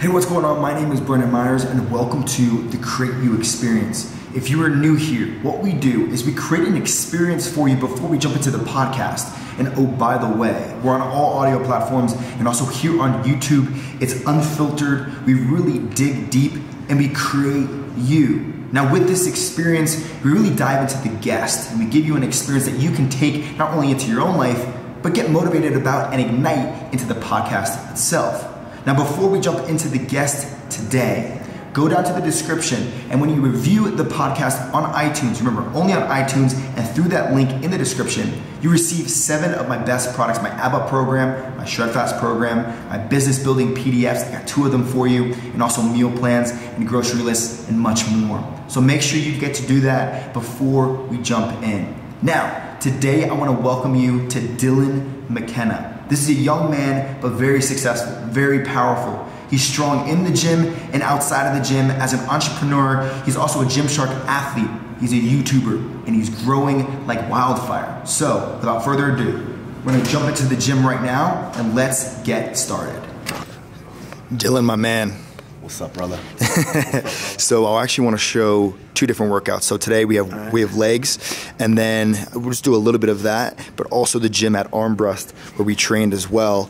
Hey, what's going on? My name is Brendan Meyers and welcome to the Create You Experience. If you are new here, what we do is we create an experience for you before we jump into the podcast. And oh, by the way, we're on all audio platforms and also here on YouTube. It's unfiltered. We really dig deep and we create you. Now with this experience, we really dive into the guest and we give you an experience that you can take not only into your own life, but get motivated about and ignite into the podcast itself. Now before we jump into the guest today, go down to the description and when you review the podcast on iTunes, remember only on iTunes and through that link in the description, you receive 7 of my best products, my ABBA program, my ShredFast program, my business building PDFs, I got 2 of them for you, and also meal plans and grocery lists and much more. So make sure you get to do that before we jump in. Now, today I want to welcome you to Dylan McKenna. This is a young man, but very successful, very powerful. He's strong in the gym and outside of the gym. As an entrepreneur, he's also a Gymshark athlete. He's a YouTuber, and he's growing like wildfire. So, without further ado, we're gonna jump into the gym right now, and let's get started. Dylan, my man. What's up, brother? So I actually want to show 2 different workouts. So today we have legs, and then we'll just do a little bit of that, but also the gym at arm thrust where we trained as well.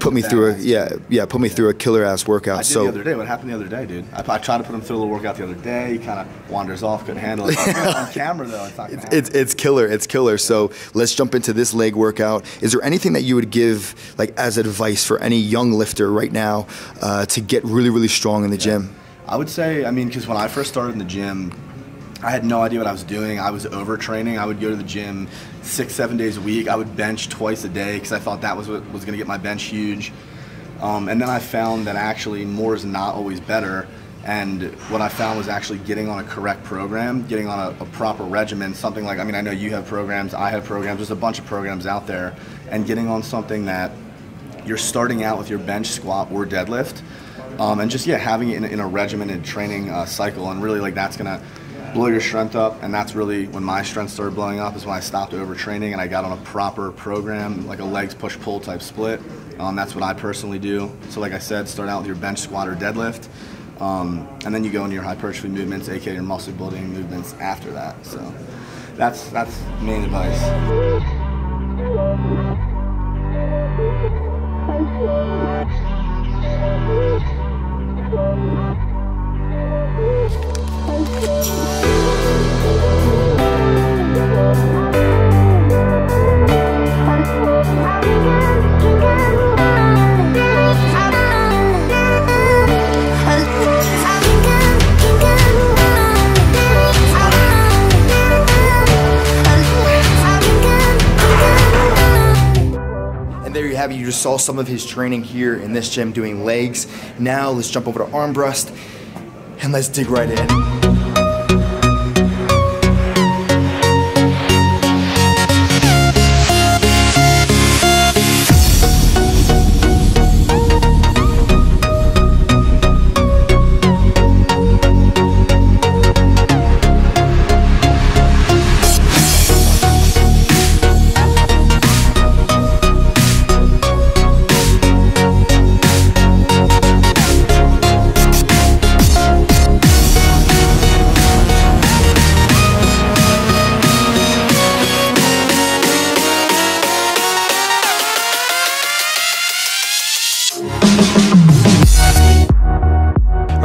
Put me through a killer ass workout. I did the other day. What happened the other day, dude? I tried to put him through a little workout the other day. He kind of wanders off, couldn't handle it. On camera though, it's not gonna happen. It's killer. It's killer. Yeah. So let's jump into this leg workout. Is there anything that you would give like as advice for any young lifter right now to get really, really strong in the gym? I would say, I mean, because when I first started in the gym, I had no idea what I was doing. I was overtraining. I would go to the gym 6-7 days a week. I would bench twice a day because I thought that was what was going to get my bench huge. And then I found that actually more is not always better. And what I found was actually getting on a correct program, getting on a proper regimen, something like, I mean, I know you have programs, I have programs, there's a bunch of programs out there, and getting on something that you're starting out with your bench, squat, or deadlift, and just, yeah, having it in a regimented training cycle, and really, like, that's going to blow your strength up, and that's really when my strength started blowing up, is when I stopped overtraining and I got on a proper program, like a legs push-pull type split. That's what I personally do. So like I said, start out with your bench, squat, or deadlift, and then you go into your hypertrophy movements, aka your muscle building movements after that. So that's main advice. And there you have it. You just saw some of his training here in this gym doing legs. Now let's jump over to arm thrust and let's dig right in.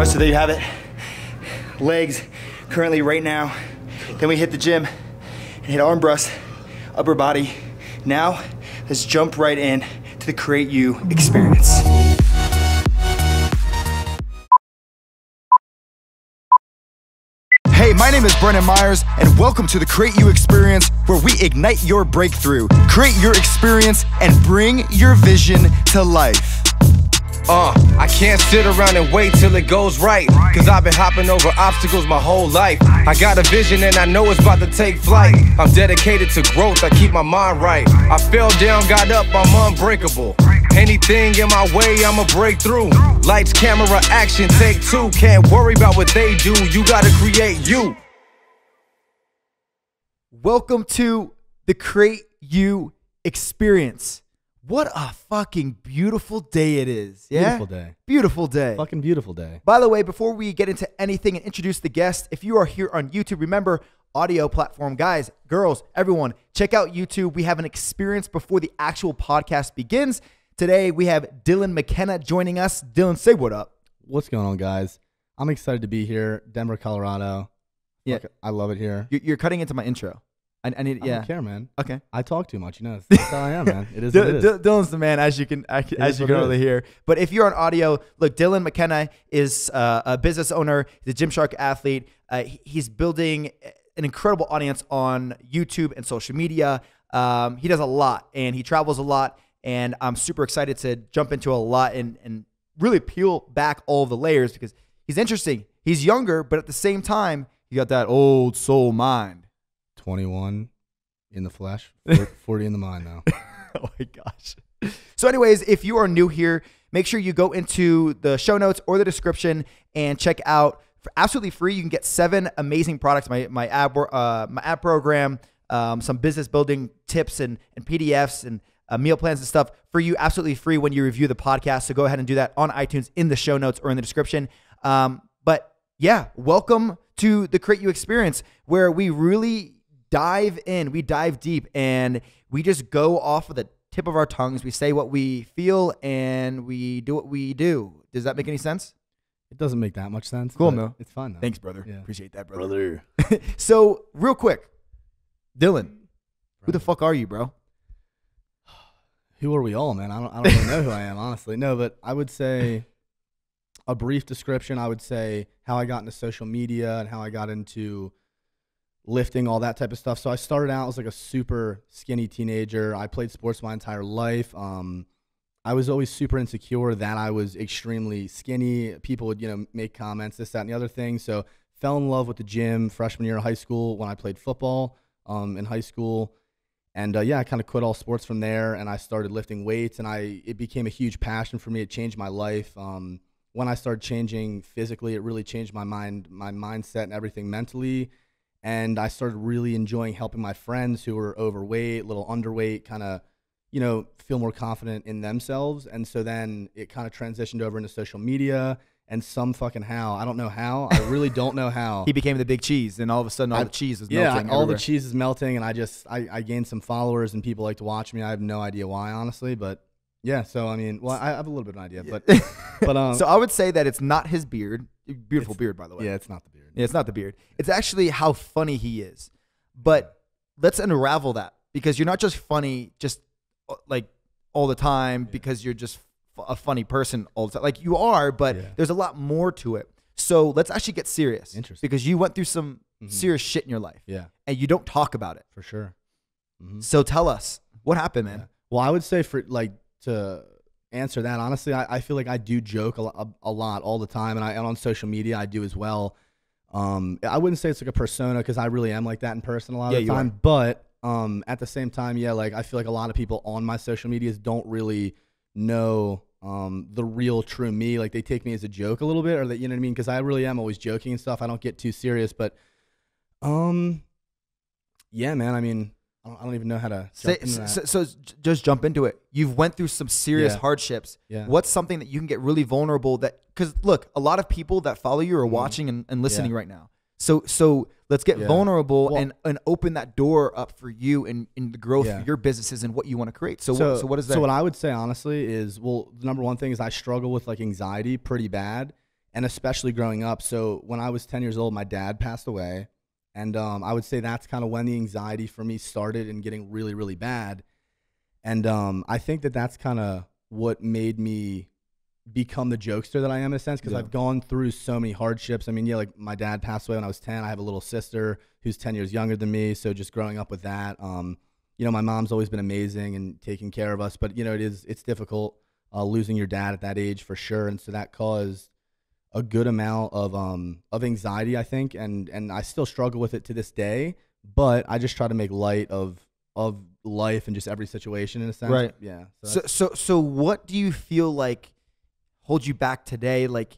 So there you have it, legs currently right now. Then we hit the gym and hit arm thrust, upper body. Now, let's jump right in to the Create You Experience. Hey, my name is Brendan Meyers and welcome to the Create You Experience, where we ignite your breakthrough, create your experience, and bring your vision to life. I can't sit around and wait till it goes right, cause I've been hopping over obstacles my whole life. I got a vision and I know it's about to take flight. I'm dedicated to growth, I keep my mind right. I fell down, got up, I'm unbreakable. Anything in my way, I'ma break through. Lights, camera, action, take 2. Can't worry about what they do, you gotta create you. Welcome to the Create You Experience. What a fucking beautiful day it is. Yeah? Beautiful day. Beautiful day. Fucking beautiful day. By the way, before we get into anything and introduce the guest, if you are here on YouTube, remember, audio platform, guys, girls, everyone, check out YouTube. We have an experience before the actual podcast begins. Today, we have Dylan McKenna joining us. Dylan, say what up. What's going on, guys? I'm excited to be here. Denver, Colorado. Yeah. Look, I love it here. You're cutting into my intro. I need, yeah. I don't care, man. Okay. I talk too much. You know, that's how I am, man. It is what it is. Dylan's the man, as you can over here. But if you're on audio, look, Dylan McKenna is a business owner. He's a Gymshark athlete. He's building an incredible audience on YouTube and social media. He does a lot, and he travels a lot. And I'm super excited to jump into a lot and really peel back all the layers, because he's interesting. He's younger, but at the same time, you got that old soul mind. 21 in the flesh, 40 in the mind now. Oh my gosh. So anyways, if you are new here, make sure you go into the show notes or the description and check out, for absolutely free, you can get 7 amazing products, my ad program, some business building tips and PDFs and meal plans and stuff for you absolutely free when you review the podcast. So go ahead and do that on iTunes in the show notes or in the description. But yeah, welcome to the Create You Experience, where we really dive in, we dive deep, and we just go off of the tip of our tongues. We say what we feel, and we do what we do. Does that make any sense? It doesn't make that much sense. Cool, no. It's fun, though. Thanks, brother. Yeah. Appreciate that, brother. So, real quick, Dylan, who the fuck are you, bro? Who are we all, man? I don't really know who I am, honestly. No, but I would say a brief description. I would say how I got into social media and how I got into lifting, all that type of stuff. So I started out as like a super skinny teenager. I played sports my entire life. I was always super insecure that I was extremely skinny. People would, you know, make comments, this, that, and the other thing. So fell in love with the gym freshman year of high school when I played football in high school. And yeah, I kind of quit all sports from there, and I started lifting weights, and it became a huge passion for me. It changed my life. When I started changing physically, it really changed my mind, my mindset, and everything mentally. And I started really enjoying helping my friends who were overweight, a little underweight, kind of, you know, feel more confident in themselves. And so then it kind of transitioned over into social media and some fucking how. I don't know how. I really don't know how. He became the big cheese, and all of a sudden all the cheese was melting. Yeah, all the cheese is melting, and I gained some followers, and people like to watch me. I have no idea why, honestly, but yeah. So, I mean, well, I have a little bit of an idea, but. So I would say that it's not his beard. Beautiful beard, by the way. Yeah, it's not the beard. Yeah, it's not the beard. It's actually how funny he is. But let's unravel that, because you're not just funny just like all the time, because you're just a funny person all the time. Like you are, but there's a lot more to it. So let's actually get serious. Interesting. Because you went through some serious shit in your life. Yeah. And you don't talk about it. For sure. So tell us, what happened, man? Yeah. Well, I would say for like to answer that, honestly, I feel like I do joke a lot all the time, and on social media I do as well. I wouldn't say it's like a persona, because I really am like that in person a lot of the time, but at the same time, yeah, like I feel like a lot of people on my social medias don't really know the real true me. Like they take me as a joke a little bit, or that, you know what I mean, because I really am always joking and stuff. I don't get too serious, but yeah, man, I mean, I don't even know how to jump into that. So just jump into it. You've went through some serious hardships. Yeah. What's something that you can get really vulnerable, that, because look, a lot of people that follow you are watching and listening right now. So let's get vulnerable and open that door up for you and the growth of your businesses and what you want to create. So what is that? So what I would say, honestly, is, well, the number one thing is I struggle with like anxiety pretty bad, and especially growing up. So when I was 10 years old, my dad passed away. And I would say that's kind of when the anxiety for me started and getting really, really bad. And I think that that's kind of what made me become the jokester that I am, in a sense, because I've gone through so many hardships. I mean, yeah, like my dad passed away when I was 10. I have a little sister who's 10 years younger than me. So just growing up with that, you know, my mom's always been amazing and taking care of us. But, you know, it's difficult losing your dad at that age for sure. And so that caused a good amount of anxiety, I think, and I still struggle with it to this day, but I just try to make light of life and just every situation, in a sense. Right. Yeah. So what do you feel like holds you back today? Like,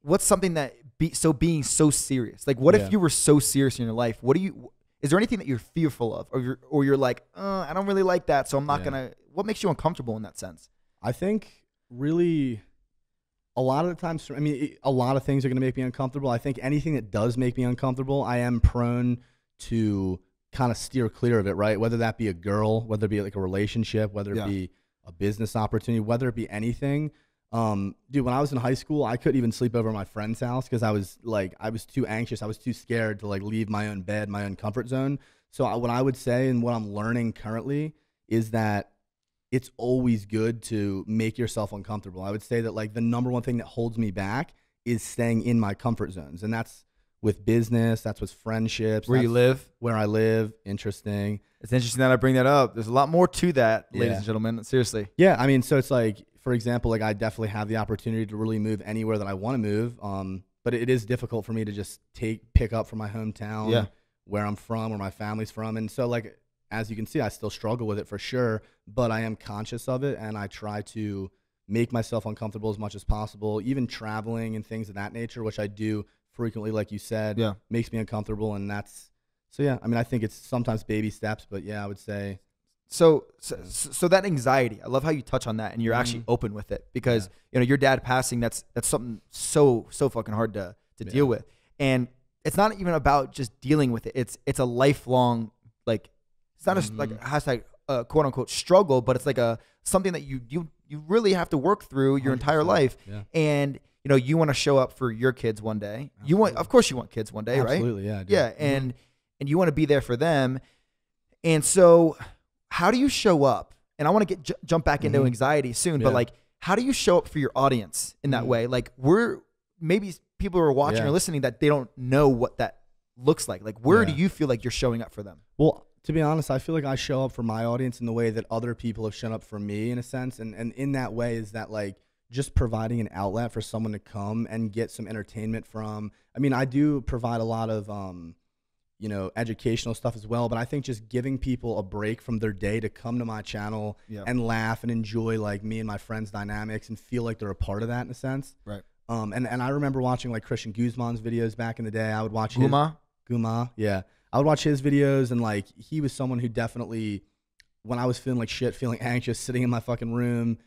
what's something that being so serious? Like, what if you were so serious in your life? What do you? Is there anything that you're fearful of, or you're like, I don't really like that, so I'm not gonna. what makes you uncomfortable in that sense? I think really a lot of the times, I mean, a lot of things are going to make me uncomfortable. I think anything that does make me uncomfortable, I am prone to kind of steer clear of it, right? Whether that be a girl, whether it be like a relationship, whether it be a business opportunity, whether it be anything. Dude, when I was in high school, I couldn't even sleep over at my friend's house because I was like, I was too anxious. I was too scared to like leave my own bed, my own comfort zone. So what I would say and what I'm learning currently is that it's always good to make yourself uncomfortable. I would say that like the number one thing that holds me back is staying in my comfort zones. And that's with business, that's with friendships. Where you live. Where I live, interesting. It's interesting that I bring that up. There's a lot more to that, ladies and gentlemen, seriously. Yeah, I mean, so it's like, for example, like I definitely have the opportunity to really move anywhere that I want to move. But it is difficult for me to just pick up from my hometown, where I'm from, where my family's from. And so like, as you can see, I still struggle with it for sure, but I am conscious of it and I try to make myself uncomfortable as much as possible. Even traveling and things of that nature, which I do frequently, like you said, makes me uncomfortable. And that's, so yeah, I mean, I think it's sometimes baby steps, but yeah, I would say. So that anxiety, I love how you touch on that and you're actually open with it because you know, your dad passing, that's something so fucking hard to deal with. And it's not even about just dealing with it. It's a lifelong, like, it's not just like hashtag quote unquote struggle, but it's like something that you really have to work through your entire life. Yeah. And you know, you want to show up for your kids one day. Absolutely. You want, of course you want kids one day, right? Absolutely, yeah. I do. Yeah, and you want to be there for them. And so how do you show up? And I want to jump back into anxiety soon, but like, how do you show up for your audience in that way? Like maybe people who are watching or listening that they don't know what that looks like. Like where do you feel like you're showing up for them? Well, to be honest, I feel like I show up for my audience in the way that other people have shown up for me in a sense. And in that way is that like just providing an outlet for someone to come and get some entertainment from. I mean, I do provide a lot of, you know, educational stuff as well, but I think just giving people a break from their day to come to my channel and laugh and enjoy like me and my friends' dynamics and feel like they're a part of that in a sense. Right. And I remember watching like Christian Guzman's videos back in the day. I would watch Guma. Yeah. I would watch his videos and like, he was someone who definitely, when I was feeling like shit, feeling anxious, sitting in my fucking room,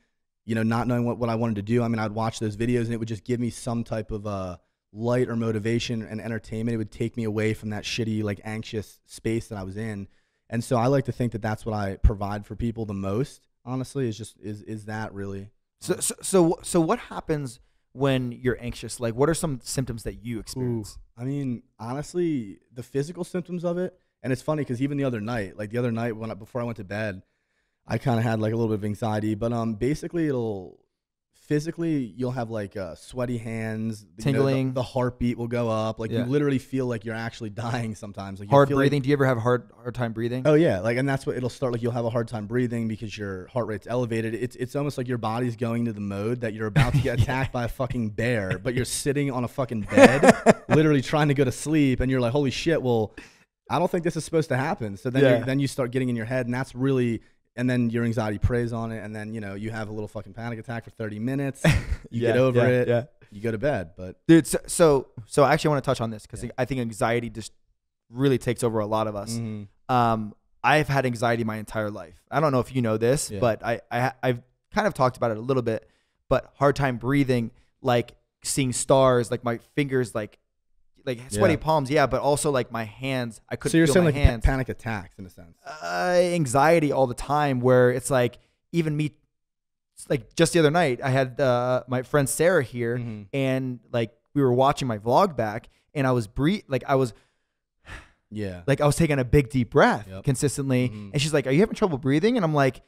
you know, not knowing what I wanted to do. I mean, I'd watch those videos and it would just give me some type of light or motivation and entertainment. It would take me away from that shitty, like anxious space that I was in. And so I like to think that that's what I provide for people the most, honestly, is just, is that really. So what happens when you're anxious? Like what are some symptoms that you experience? Ooh, I mean, honestly, the physical symptoms of it. And it's funny because even the other night before I went to bed, I kind of had like a little bit of anxiety, but basically physically you'll have like sweaty hands, tingling, you know, the heartbeat will go up. Like you literally feel like you're actually dying sometimes. Like hard breathing. Like, do you ever have a hard time breathing? Oh yeah. Like, and that's what it'll start. Like you'll have a hard time breathing because your heart rate's elevated. It's almost like your body's going to the mode that you're about to get attacked by a fucking bear, but you're sitting on a fucking bed, literally trying to go to sleep. And you're like, holy shit. Well, I don't think this is supposed to happen. So then, then you start getting in your head and that's really, and then your anxiety preys on it. And then, you know, you have a little fucking panic attack for 30 minutes. You get over it. Yeah. You go to bed. But dude, so I actually want to touch on this because I think anxiety just really takes over a lot of us. I've had anxiety my entire life. I don't know if you know this, but I've kind of talked about it a little bit, but hard time breathing, like seeing stars, like my fingers, like sweaty palms, but also like my hands, I couldn't feel my hands. So you're saying like panic attacks in a sense? Anxiety all the time where it's like even me, like just the other night I had my friend Sarah here and like we were watching my vlog back and I was like I was taking a big deep breath consistently and she's like, are you having trouble breathing? And I'm like,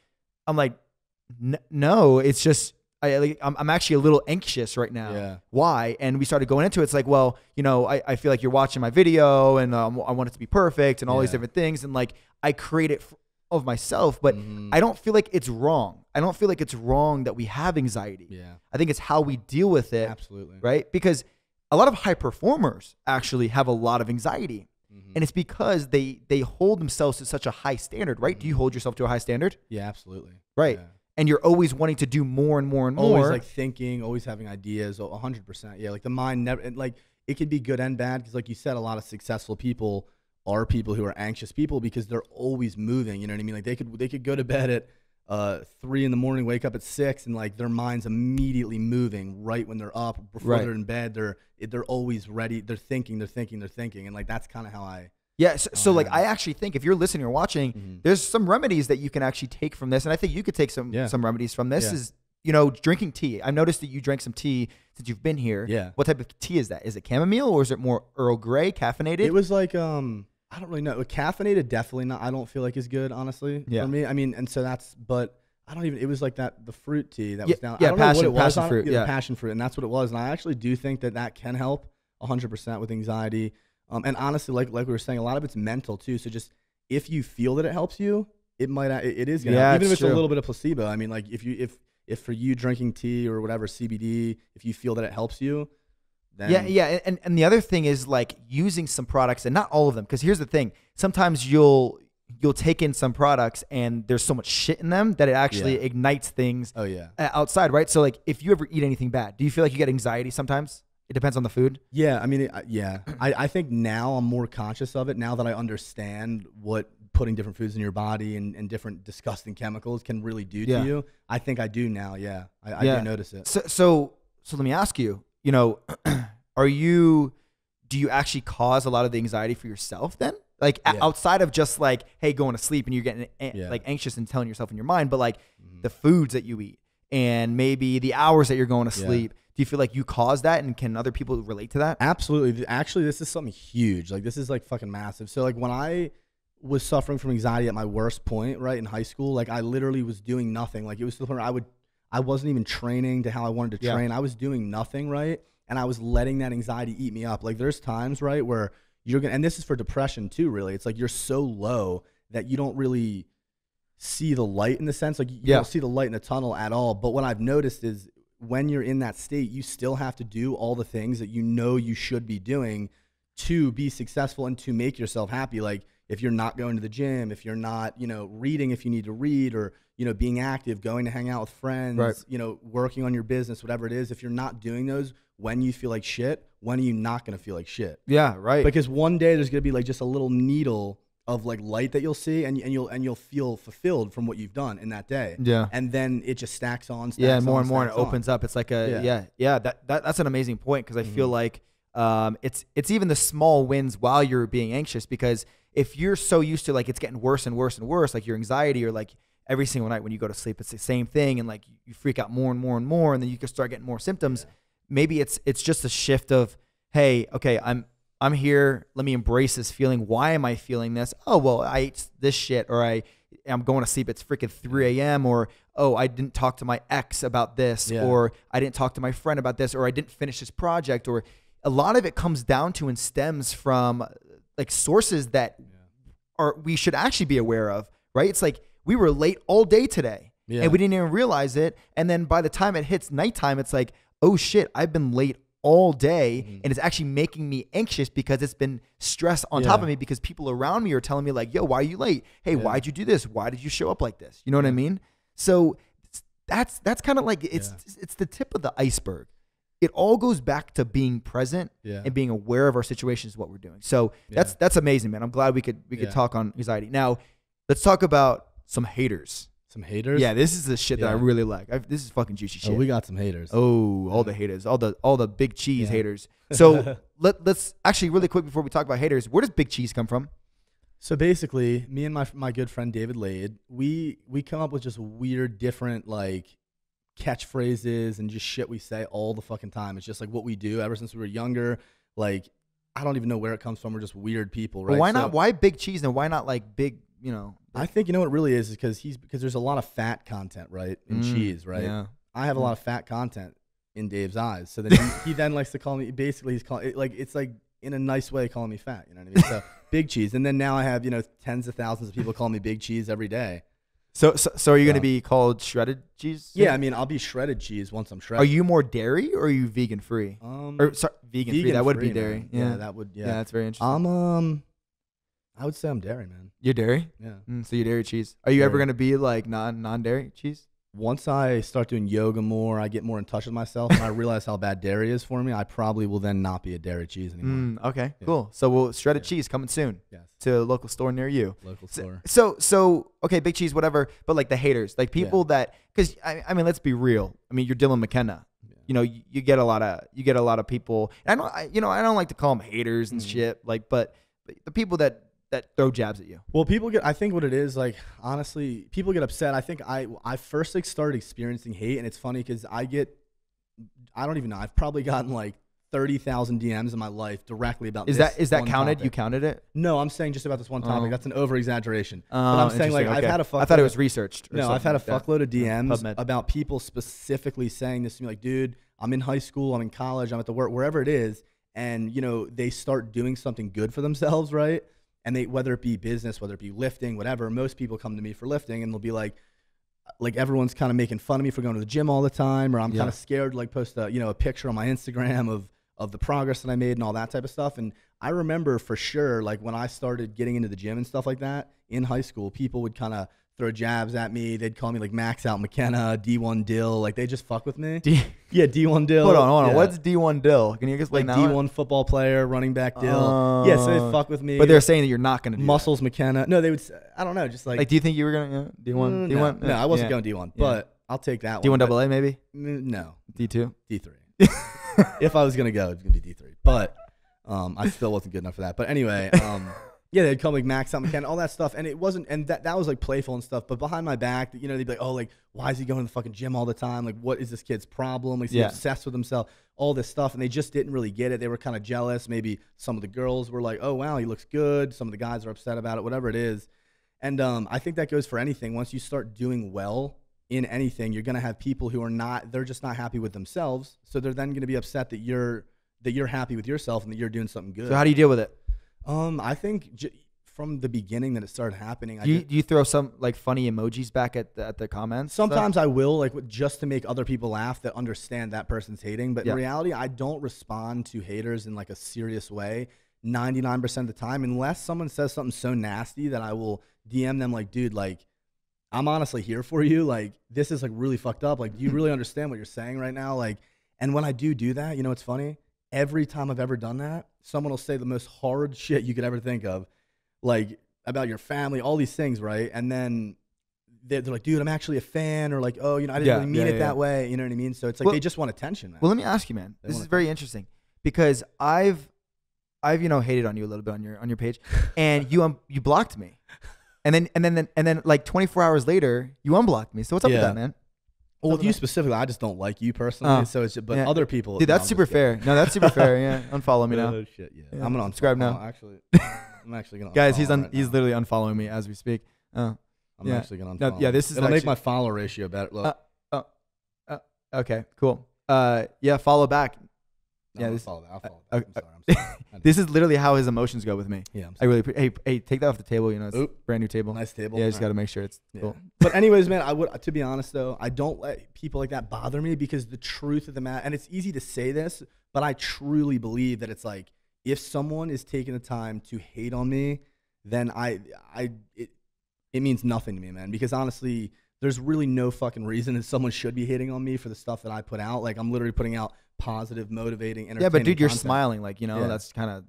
no, it's just, I'm actually a little anxious right now. Yeah. Why? And we started going into it. It's like, well, you know, I feel like you're watching my video and I want it to be perfect and all these different things. And like, I create it of myself, but I don't feel like it's wrong. I don't feel like it's wrong that we have anxiety. Yeah. I think it's how we deal with it. Absolutely. Right? Because a lot of high performers actually have a lot of anxiety and it's because they hold themselves to such a high standard, right? Do you hold yourself to a high standard? Yeah, absolutely. Right. Yeah. And you're always wanting to do more and more and more. Always like thinking, always having ideas, 100%. Yeah, like the mind never, and like it could be good and bad because like you said, a lot of successful people are people who are anxious people because they're always moving, you know what I mean? Like they could go to bed at 3 in the morning, wake up at 6, and like their mind's immediately moving right when they're up, before they're in bed. They're always ready. They're thinking. And like, that's kind of how I. Yeah. So like, I actually think if you're listening or watching, there's some remedies that you can actually take from this. And I think you could take some remedies from this is, you know, drinking tea. I've noticed that you drank some tea since you've been here. Yeah. What type of tea is that? Is it chamomile or is it more Earl Grey caffeinated? It was like, I don't really know. Caffeinated, definitely not. I don't feel like is good, honestly, for me. I mean, and so that's, but I don't even, it was like that, the fruit tea that was down. Yeah, I don't know what it was. Passion fruit. And that's what it was. And I actually do think that that can help 100% with anxiety. And honestly, like we were saying, a lot of it's mental too. So just if you feel that it helps you, it might, it is going to help. Even if it's a little bit of placebo. I mean, like if you, if for you drinking tea or whatever, CBD, if you feel that it helps you, then and the other thing is like using some products, and not all of them, because here's the thing, sometimes you'll take in some products and there's so much shit in them that it actually ignites things outside, right? So like if you ever eat anything bad, do you feel like you get anxiety sometimes? It depends on the food. Yeah, I mean, I think now I'm more conscious of it now that I understand what putting different foods in your body and different disgusting chemicals can really do to you. I think I do now, I do notice it. So let me ask you, you know, do you actually cause a lot of the anxiety for yourself then? Like outside of just like, hey, going to sleep and you're getting like anxious and telling yourself in your mind, but like the foods that you eat and maybe the hours that you're going to sleep. Do you feel like you caused that, and can other people relate to that? Absolutely. Actually, this is something huge. Like this is like fucking massive. So like when I was suffering from anxiety at my worst point, right, in high school, like I literally was doing nothing. Like it was to the point where I wasn't even training to how I wanted to train. I was doing nothing, right? And I was letting that anxiety eat me up. Like there's times, right, where you're gonna, and this is for depression too, really. It's like you're so low that you don't really see the light, in the sense, like you don't see the light in the tunnel at all. But what I've noticed is when you're in that state, you still have to do all the things that you know you should be doing to be successful and to make yourself happy. Like if you're not going to the gym, if you're not, you know, reading if you need to read, or, you know, being active, going to hang out with friends, you know, working on your business, whatever it is, if you're not doing those when you feel like shit, when are you not going to feel like shit? Yeah, right. Because one day there's going to be like just a little needle of like light that you'll see, and you'll feel fulfilled from what you've done in that day. Yeah. And then it just stacks on, stacks on, and more and it opens up. It's like a, that's an amazing point. Cause I feel like, it's even the small wins while you're being anxious, because if you're so used to like, it's getting worse and worse and worse, like your anxiety, or like every single night when you go to sleep, it's the same thing. And like you freak out more and more and more, and then you can start getting more symptoms. Yeah. Maybe it's just a shift of, hey, okay, I'm here. Let me embrace this feeling. Why am I feeling this? Oh, well, I ate this shit, or I'm going to sleep. It's freaking 3 a.m. Or, oh, I didn't talk to my ex about this, or I didn't talk to my friend about this, or I didn't finish this project. Or a lot of it comes down to and stems from like sources that we should actually be aware of, right? It's like we were late all day today and we didn't even realize it. And then by the time it hits nighttime, it's like, oh shit, I've been late all day and it's actually making me anxious because it's been stress on top of me, because people around me are telling me like, yo, why are you late? Hey, why'd you do this? Why did you show up like this? You know what I mean? So that's kind of like, it's the tip of the iceberg. It all goes back to being present and being aware of our situations, what we're doing. So that's amazing, man. I'm glad we could talk on anxiety. Now let's talk about some haters. Some haters? Yeah, this is the shit that I really like. This is fucking juicy shit. Oh, we got some haters. Oh, all the haters. All the big cheese haters. So let's actually really quick before we talk about haters, where does big cheese come from? So basically, me and my good friend David Laid, we come up with just weird, different like catchphrases and just shit we say all the fucking time. It's just like what we do ever since we were younger. Like I don't even know where it comes from. We're just weird people, right? But why not? Why big cheese and why not like big? You know, I think, you know, what it really is because there's a lot of fat content, right, in cheese, right? Yeah. I have a lot of fat content in Dave's eyes. So then he then likes to call me, basically he's calling it, like, it's like in a nice way calling me fat, you know what I mean? So big cheese. And then now I have, you know, tens of thousands of people call me big cheese every day. So are you going to be called shredded cheese? Yeah, I mean, I'll be shredded cheese once I'm shredded. Are you more dairy or are you vegan free? Vegan free, that would be dairy. Yeah. Yeah, that's very interesting. I would say I'm dairy, man. You're dairy? Yeah. So you're dairy cheese. Are you ever going to be like non-dairy cheese? once I start doing yoga more, I get more in touch with myself, and I realize how bad dairy is for me, I probably will then not be a dairy cheese anymore. Okay, cool. So we'll shredded cheese coming soon to a local store near you. So, okay, Big Cheese, whatever, but like the haters, like people that, because I mean, let's be real. I mean, you're Dylan McKenna. You know, you get a lot of people. And I don't like to call them haters and shit. Like, but the people that throw jabs at you. Well, people get. I think what it is, like, honestly, people get upset. I think I first started experiencing hate, and it's funny because I don't even know. I've probably gotten like 30,000 DMs in my life directly about this. Is that counted? Topic. You counted it? No, I'm saying just about this one topic. That's an over exaggeration. But I'm saying, like, okay. I thought it was researched. No, I've had a fuckload of DMs about people specifically saying this to me, like, dude, I'm in high school, I'm in college, I'm at the work, wherever it is, and you know, they start doing something good for themselves, right? And they, whether it be business, whether it be lifting, whatever, most people come to me for lifting, and they'll be like, everyone's kind of making fun of me for going to the gym all the time, or I'm kind of scared to, like, post a, you know, a picture on my Instagram of the progress that I made and all that type of stuff. And I remember for sure, like, when I started getting into the gym and stuff like that in high school, people would kind of throw jabs at me. They'd call me, like, Max Out McKenna, D1 Dill. Like, they just fuck with me. D1 Dill. Hold on. Yeah. What's D1 Dill? Can you explain that? Like, D1 football player, running back Dill. Yeah, so they fuck with me. But they're saying that you're not going to do Muscles that. McKenna. No, they would, I don't know, just like. Like, do you think you were going to D1? D1? No, I wasn't going D1, but I'll take that D1 one. D1 AA maybe? No. D2? D3. If I was going to go, it's going to be D3. But I still wasn't good enough for that. But anyway, yeah, they'd come like Max Out McKenna, all that stuff. And it wasn't, and that was like playful and stuff. But behind my back, you know, they'd be like, oh, like, why is he going to the fucking gym all the time? Like, what is this kid's problem? Like, he's obsessed with himself, all this stuff. And they just didn't really get it. They were kind of jealous. Maybe some of the girls were like, oh, wow, he looks good. Some of the guys are upset about it, whatever it is. And I think that goes for anything. Once you start doing well in anything, you're going to have people who are not, they're just not happy with themselves. So they're then going to be upset that you're happy with yourself and that you're doing something good. So how do you deal with it? I think from the beginning that it started happening, do you throw some like funny emojis back at the comments? Sometimes I will, like, just to make other people laugh that understand that person's hating. But in reality, I don't respond to haters in like a serious way 99% of the time, unless someone says something so nasty that I will DM them like, dude, like, I'm honestly here for you. Like, this is like really fucked up. Like, do you really understand what you're saying right now? Like, and when I do that, you know, it's funny. Every time I've ever done that, someone will say the most horrid shit you could ever think of, like about your family, all these things, right? And then they're like, dude, I'm actually a fan, or like, oh, you know, I didn't really mean it that way. You know what I mean? So it's like, they just want attention, man. Well, let me ask you, man. This is very interesting because I've, you know, hated on you a little bit on your page, and you blocked me. And then like 24 hours later, you unblocked me. So what's up with that, man? Well, with you specifically, I just don't like you personally. So it's just, but other people. Dude, that's super fair. No, that's super fair. Yeah, unfollow me now. Oh shit, yeah. I'm gonna unsubscribe now. Actually, I'm actually gonna. Guys, he's literally unfollowing me as we speak. I'm actually gonna unfollow. No, yeah, this is. It'll make my follow ratio better. Look. Okay, cool. Yeah, follow back. Yeah, I'll follow back. I'm sorry. This is literally how his emotions go with me. Yeah, I really hey, take that off the table. You know, it's a brand new table, nice table. Yeah, I just got to make sure it's cool. But anyways, man, to be honest though, I don't let people like that bother me because the truth of the matter, and it's easy to say this, but I truly believe that it's like if someone is taking the time to hate on me, then it means nothing to me, man. Because honestly, there's really no fucking reason that someone should be hating on me for the stuff that I put out. Like I'm literally putting out positive, motivating, entertaining. Yeah, but dude, you're content. Smiling, like, you know, that's kind of,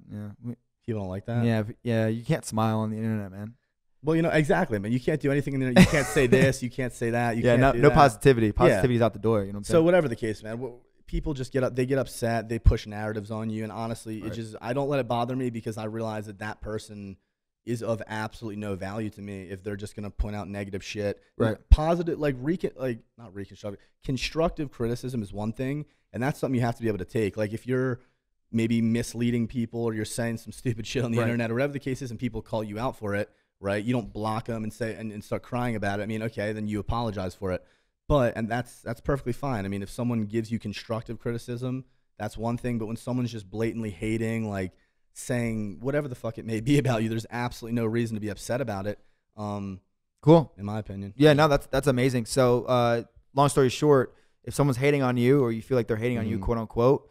people don't like that. Yeah, you can't smile on the internet, man. Well, you know, exactly, man. You can't do anything in the internet. You can't say this, you can't say that. You can't do that. Positivity. Positivity's out the door. You know what I'm saying? So whatever the case, man, people just they get upset, they push narratives on you, and honestly, it just, I don't let it bother me because I realize that that person is of absolutely no value to me if they're just gonna point out negative shit. Right. Positive, constructive criticism is one thing, and that's something you have to be able to take. Like if you're maybe misleading people or you're saying some stupid shit on the internet or whatever the case is, and people call you out for it, right? You don't block them and say and start crying about it. I mean, okay, then you apologize for it, and that's perfectly fine. I mean, if someone gives you constructive criticism, that's one thing. But when someone's just blatantly hating, like, saying whatever the fuck it may be about you, there's absolutely no reason to be upset about it. Cool, in my opinion. Yeah, no, that's amazing. So long story short, if someone's hating on you or you feel like they're hating on you, quote unquote,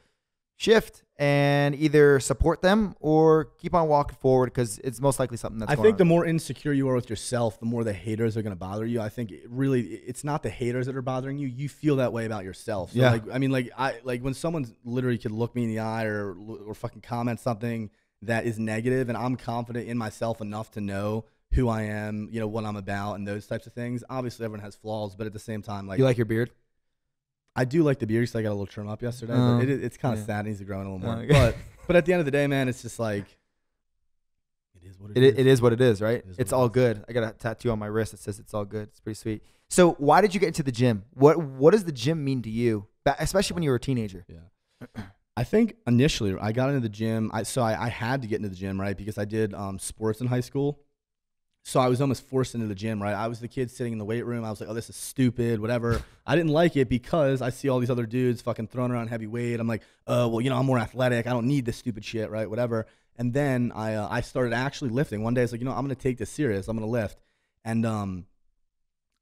shift and either support them or keep on walking forward, because it's most likely something that's going on. The more insecure you are with yourself, the more the haters are going to bother you. I think really it's not the haters that are bothering you. You feel that way about yourself. So yeah. Like when someone literally could look me in the eye or fucking comment something that is negative, and I'm confident in myself enough to know who I am, you know, what I'm about and those types of things. Obviously everyone has flaws, but at the same time, like, you like your beard? I do like the beard because I got a little trim up yesterday. But it's kind of sad. It needs to grow in a little more. But at the end of the day, man, it's just like, it is what it is. It is what it is, right? It's all good. I got a tattoo on my wrist that says it's all good. It's pretty sweet. So why did you get into the gym? What does the gym mean to you, especially when you were a teenager? Yeah. I think initially I got into the gym. So I had to get into the gym, right? Because I did sports in high school. So I was almost forced into the gym, right? I was the kid sitting in the weight room. I was like, oh, this is stupid, whatever. I didn't like it because I see all these other dudes fucking throwing around heavy weight. I'm like, oh, well, you know, I'm more athletic. I don't need this stupid shit, right? Whatever. And then I started actually lifting. One day I was like, you know, I'm going to take this serious. I'm going to lift. And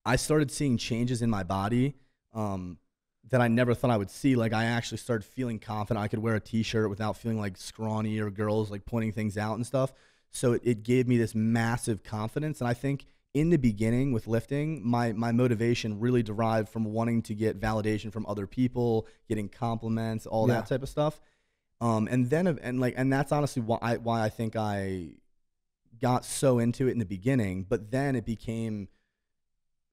I started seeing changes in my body that I never thought I would see. Like, I actually started feeling confident. I could wear a t-shirt without feeling like scrawny or girls like pointing things out and stuff. So it gave me this massive confidence. And I think in the beginning with lifting, my motivation really derived from wanting to get validation from other people, getting compliments, all that type of stuff. And that's honestly why I think I got so into it in the beginning. But then it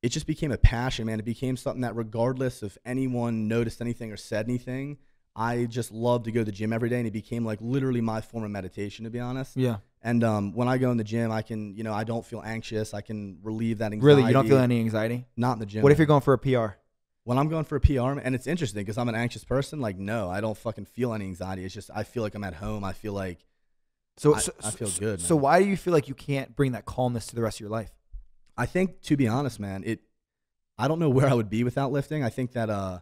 just became a passion, man. It became something that regardless if anyone noticed anything or said anything, I just loved to go to the gym every day. And it became like literally my form of meditation, to be honest. Yeah. And when I go in the gym, I can, you know, I don't feel anxious. I can relieve that anxiety. Really? You don't feel any anxiety? Not in the gym. What if you're going for a PR? When I'm going for a PR, and it's interesting because I'm an anxious person, like, no, I don't fucking feel any anxiety. It's just I feel like I'm at home. I feel like I feel good. Man. So why do you feel like you can't bring that calmness to the rest of your life? I think, to be honest, man, I don't know where I would be without lifting. I think that I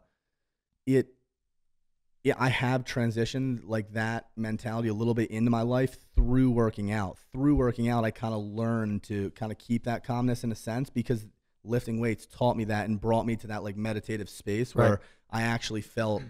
have transitioned like that mentality a little bit into my life through working out. Through working out, I kind of learned to kind of keep that calmness in a sense, because lifting weights taught me that and brought me to that like meditative space where I actually felt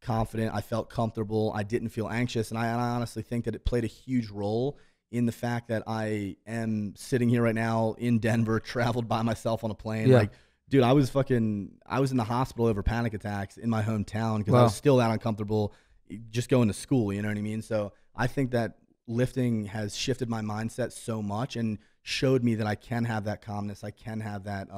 confident, I felt comfortable, I didn't feel anxious. And I honestly think that it played a huge role in the fact that I am sitting here right now in Denver, traveled by myself on a plane. Yeah. Like, dude, I was in the hospital over panic attacks in my hometown because I was still that uncomfortable just going to school, you know what I mean? So I think that lifting has shifted my mindset so much and showed me that I can have that calmness. I can have that,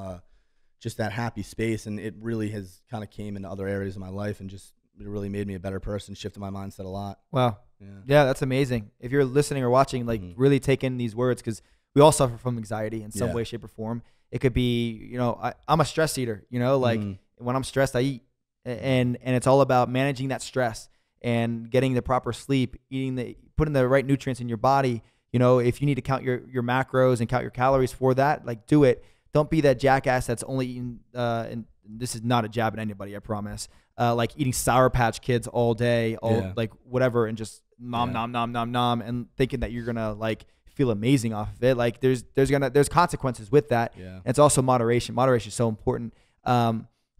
just that happy space. And it really has kind of came into other areas of my life and just, it really made me a better person, shifted my mindset a lot. Wow. Yeah, that's amazing. If you're listening or watching, like really take in these words, because we all suffer from anxiety in some way, shape, or form. It could be, you know, I'm a stress eater, you know, like when I'm stressed, I eat, and it's all about managing that stress and getting the proper sleep, putting the right nutrients in your body. You know, if you need to count your macros and count your calories for that, like do it. Don't be that jackass that's only eating, and this is not a jab at anybody, I promise, like eating Sour Patch Kids all day, like whatever, and just nom, nom, nom, nom, nom, and thinking that you're going to like feel amazing off of it. Like there's consequences with that. Yeah. And it's also moderation. Moderation is so important.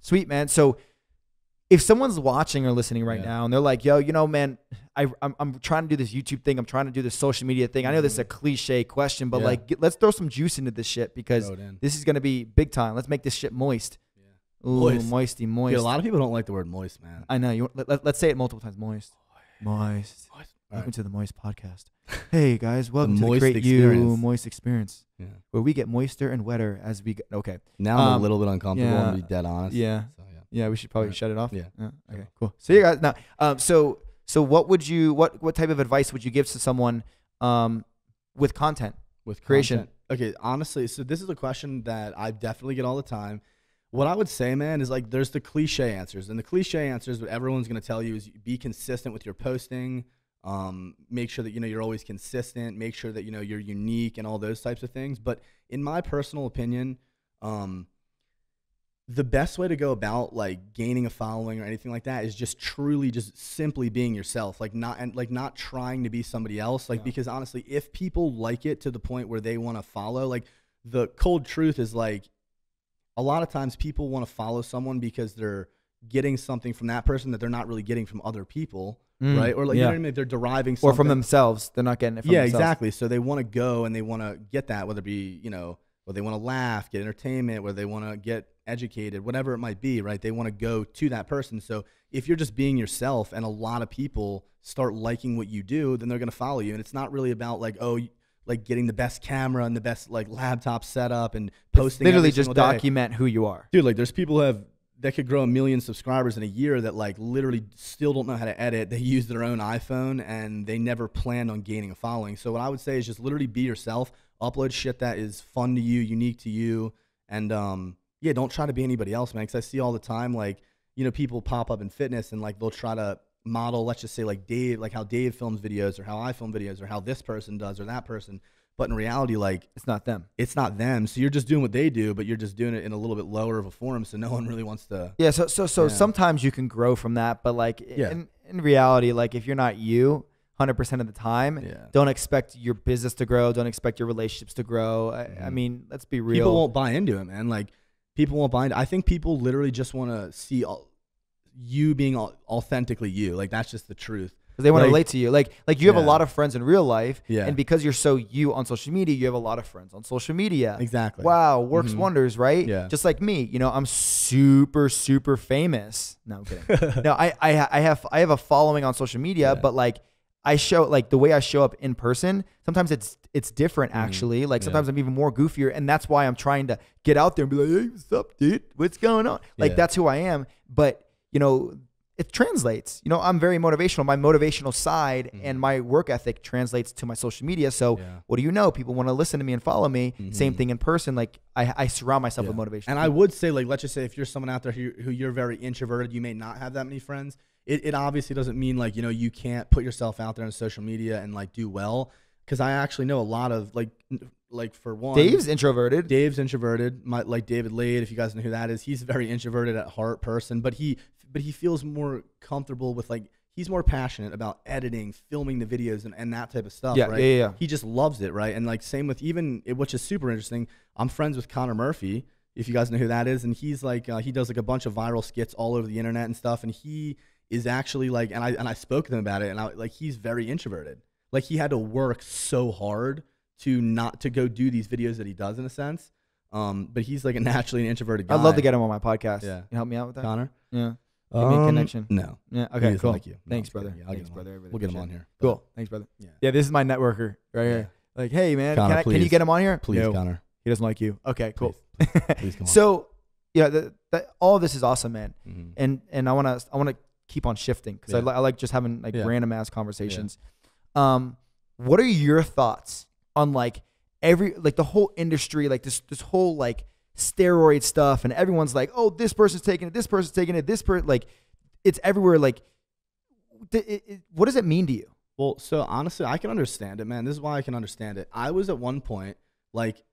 Sweet, man. So if someone's watching or listening right now and they're like, yo, you know, man, I'm trying to do this YouTube thing. I'm trying to do this social media thing. I know this is a cliche question, but like, let's throw some juice into this shit, because this is going to be big time. Let's make this shit moist. Yeah. Ooh, moisty, moist. Dude, a lot of people don't like the word moist, man. I know. Let's say it multiple times. Moist. Moist. Moist. Welcome to the Moist Podcast. Hey guys, welcome to the Great You Moist Experience, where we get moister and wetter as we go. Okay. Now I'm a little bit uncomfortable. I'm gonna be dead honest. Yeah. So, yeah, we should probably shut it off. Yeah. Okay. Cool. So you guys now. So what type of advice would you give to someone with content, with creation? Okay. Honestly, so this is a question that I definitely get all the time. What I would say, man, is like there's the cliche answers, and the cliche answers what everyone's gonna tell you is be consistent with your posting. Make sure that, you know, you're always consistent, make sure that, you know, you're unique and all those types of things. But in my personal opinion, the best way to go about like gaining a following or anything like that is just truly just simply being yourself, like not trying to be somebody else. Like, because honestly, if people like it to the point where they want to follow, like the cold truth is like a lot of times people want to follow someone because they're getting something from that person that they're not really getting from other people. right? Or like, you know what I mean? Like they're deriving something. Or from themselves. They're not getting it from themselves. Yeah, exactly. So they want to go and they want to get that, whether it be, you know, whether they want to laugh, get entertainment, whether they want to get educated, whatever it might be, right? They want to go to that person. So if you're just being yourself and a lot of people start liking what you do, then they're going to follow you. And it's not really about like, oh, like getting the best camera and the best like laptop setup and posting. It's literally just document who you are. Dude, like there's people who have, that could grow 1 million subscribers in a year that like literally still don't know how to edit. They use their own iPhone and they never planned on gaining a following. So what I would say is just literally be yourself, upload shit that is fun to you, unique to you. And yeah, don't try to be anybody else, man. Cause I see all the time, like, you know, people pop up in fitness and like, they'll try to model, let's just say like Dave, like how Dave films videos or how I film videos or how this person does or that person. But in reality, like it's not them. It's not them. So you're just doing what they do, but you're just doing it in a little bit lower of a form. So no one really wants to. Yeah. So sometimes you can grow from that, but like in reality, like if you're not you 100% of the time, don't expect your business to grow. Don't expect your relationships to grow. I mean, let's be real. People won't buy into it, man. Like people won't buy into it. I think people literally just want to see you being authentically you. Like that's just the truth. They want to relate to you. Like you have a lot of friends in real life. And because you're so you on social media, you have a lot of friends on social media. Exactly. Wow. Works wonders, right? Yeah. Just like me, you know, I'm super, super famous. No, I'm kidding. No, I have a following on social media, but like I show like the way I show up in person, sometimes it's different actually. Like sometimes I'm even more goofier, and that's why I'm trying to get out there and be like, hey, what's up, dude? What's going on? Like that's who I am. But you know, it translates, you know, I'm very motivational. My motivational side and my work ethic translates to my social media. So what do you know? People want to listen to me and follow me. Same thing in person. Like I surround myself with motivation. And I would say like, let's just say if you're someone out there who you're very introverted, you may not have that many friends. It obviously doesn't mean like, you know, you can't put yourself out there on social media and like do well. Cause I actually know a lot of like for one, Dave's introverted. Like David Laid, if you guys know who that is, he's a very introverted at heart person, but he feels more comfortable with like, he's more passionate about editing, filming the videos and that type of stuff. Yeah, right? Yeah. He just loves it. Right. And like, same with even, which is super interesting. I'm friends with Connor Murphy, if you guys know who that is. And he's like, he does like a bunch of viral skits all over the internet and stuff. And he is actually like, and I spoke to him about it and like, he's very introverted. Like he had to work so hard to go do these videos that he does in a sense. But he's like a naturally an introverted guy. I'd love to get him on my podcast. Yeah. Can you help me out with that? Connor? Yeah. Give me a connection. No. Yeah. Okay. Cool. Like you. No, thanks, brother. Yeah, thanks, brother. We'll get him on here. Cool. Thanks, brother. Yeah. This is my networker right here. Like, hey, man, Connor, can you get him on here? Please, no. Connor. He doesn't like you. Okay. Cool. Please come on. So, yeah, all this is awesome, man. And I wanna keep on shifting because I like just having like random ass conversations. What are your thoughts on like the whole industry, like this whole like steroid stuff, and everyone's like, oh, this person's taking it, this person's taking it, this person, like it's everywhere. Like what does it mean to you? Well, so honestly, I can understand it, man. This is why I can understand it. I was at one point like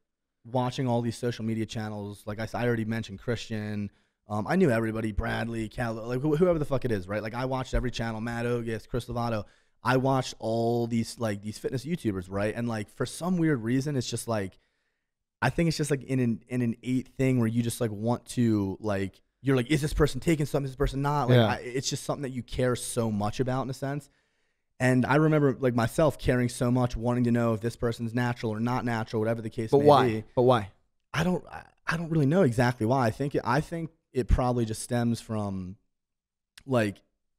watching all these social media channels. Like I already mentioned Christian. I knew everybody, Bradley, Cal, like whoever the fuck it is, right? Like I watched every channel, Matt Ogus, Chris Lovato. I watched all these like these fitness YouTubers, right? And like for some weird reason, it's just like, I think it's just like in an innate thing where you just like want to like, you're like, is this person taking something? Is this person not? Like, it's just something that you care so much about in a sense. And I remember like myself caring so much, wanting to know if this person's natural or not natural, whatever the case may be. But why? I don't really know exactly why. I think it probably just stems from like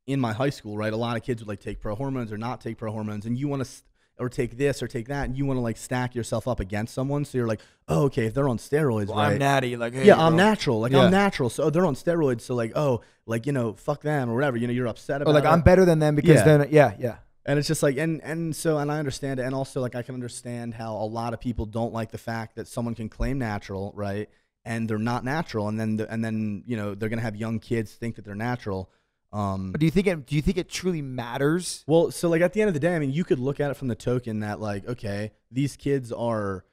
in my high school, right? A lot of kids would like take pro hormones or not take pro hormones, and you want to, or take this or take that, and you want to like stack yourself up against someone. So you're like, oh, okay, if they're on steroids, well, right? I'm natty, like, hey, yeah, bro. I'm natural, like I'm natural. So they're on steroids, so like, oh, like, you know, fuck them or whatever. You know, you're upset about. Or like it. I'm better than them because then, And it's just like, and I understand it, and also like I can understand how a lot of people don't like the fact that someone can claim natural, right? And they're not natural, and then you know they're gonna have young kids think that they're natural. But do you think it truly matters? Well, so like at the end of the day, I mean, you could look at it from the token that like, okay, these kids are,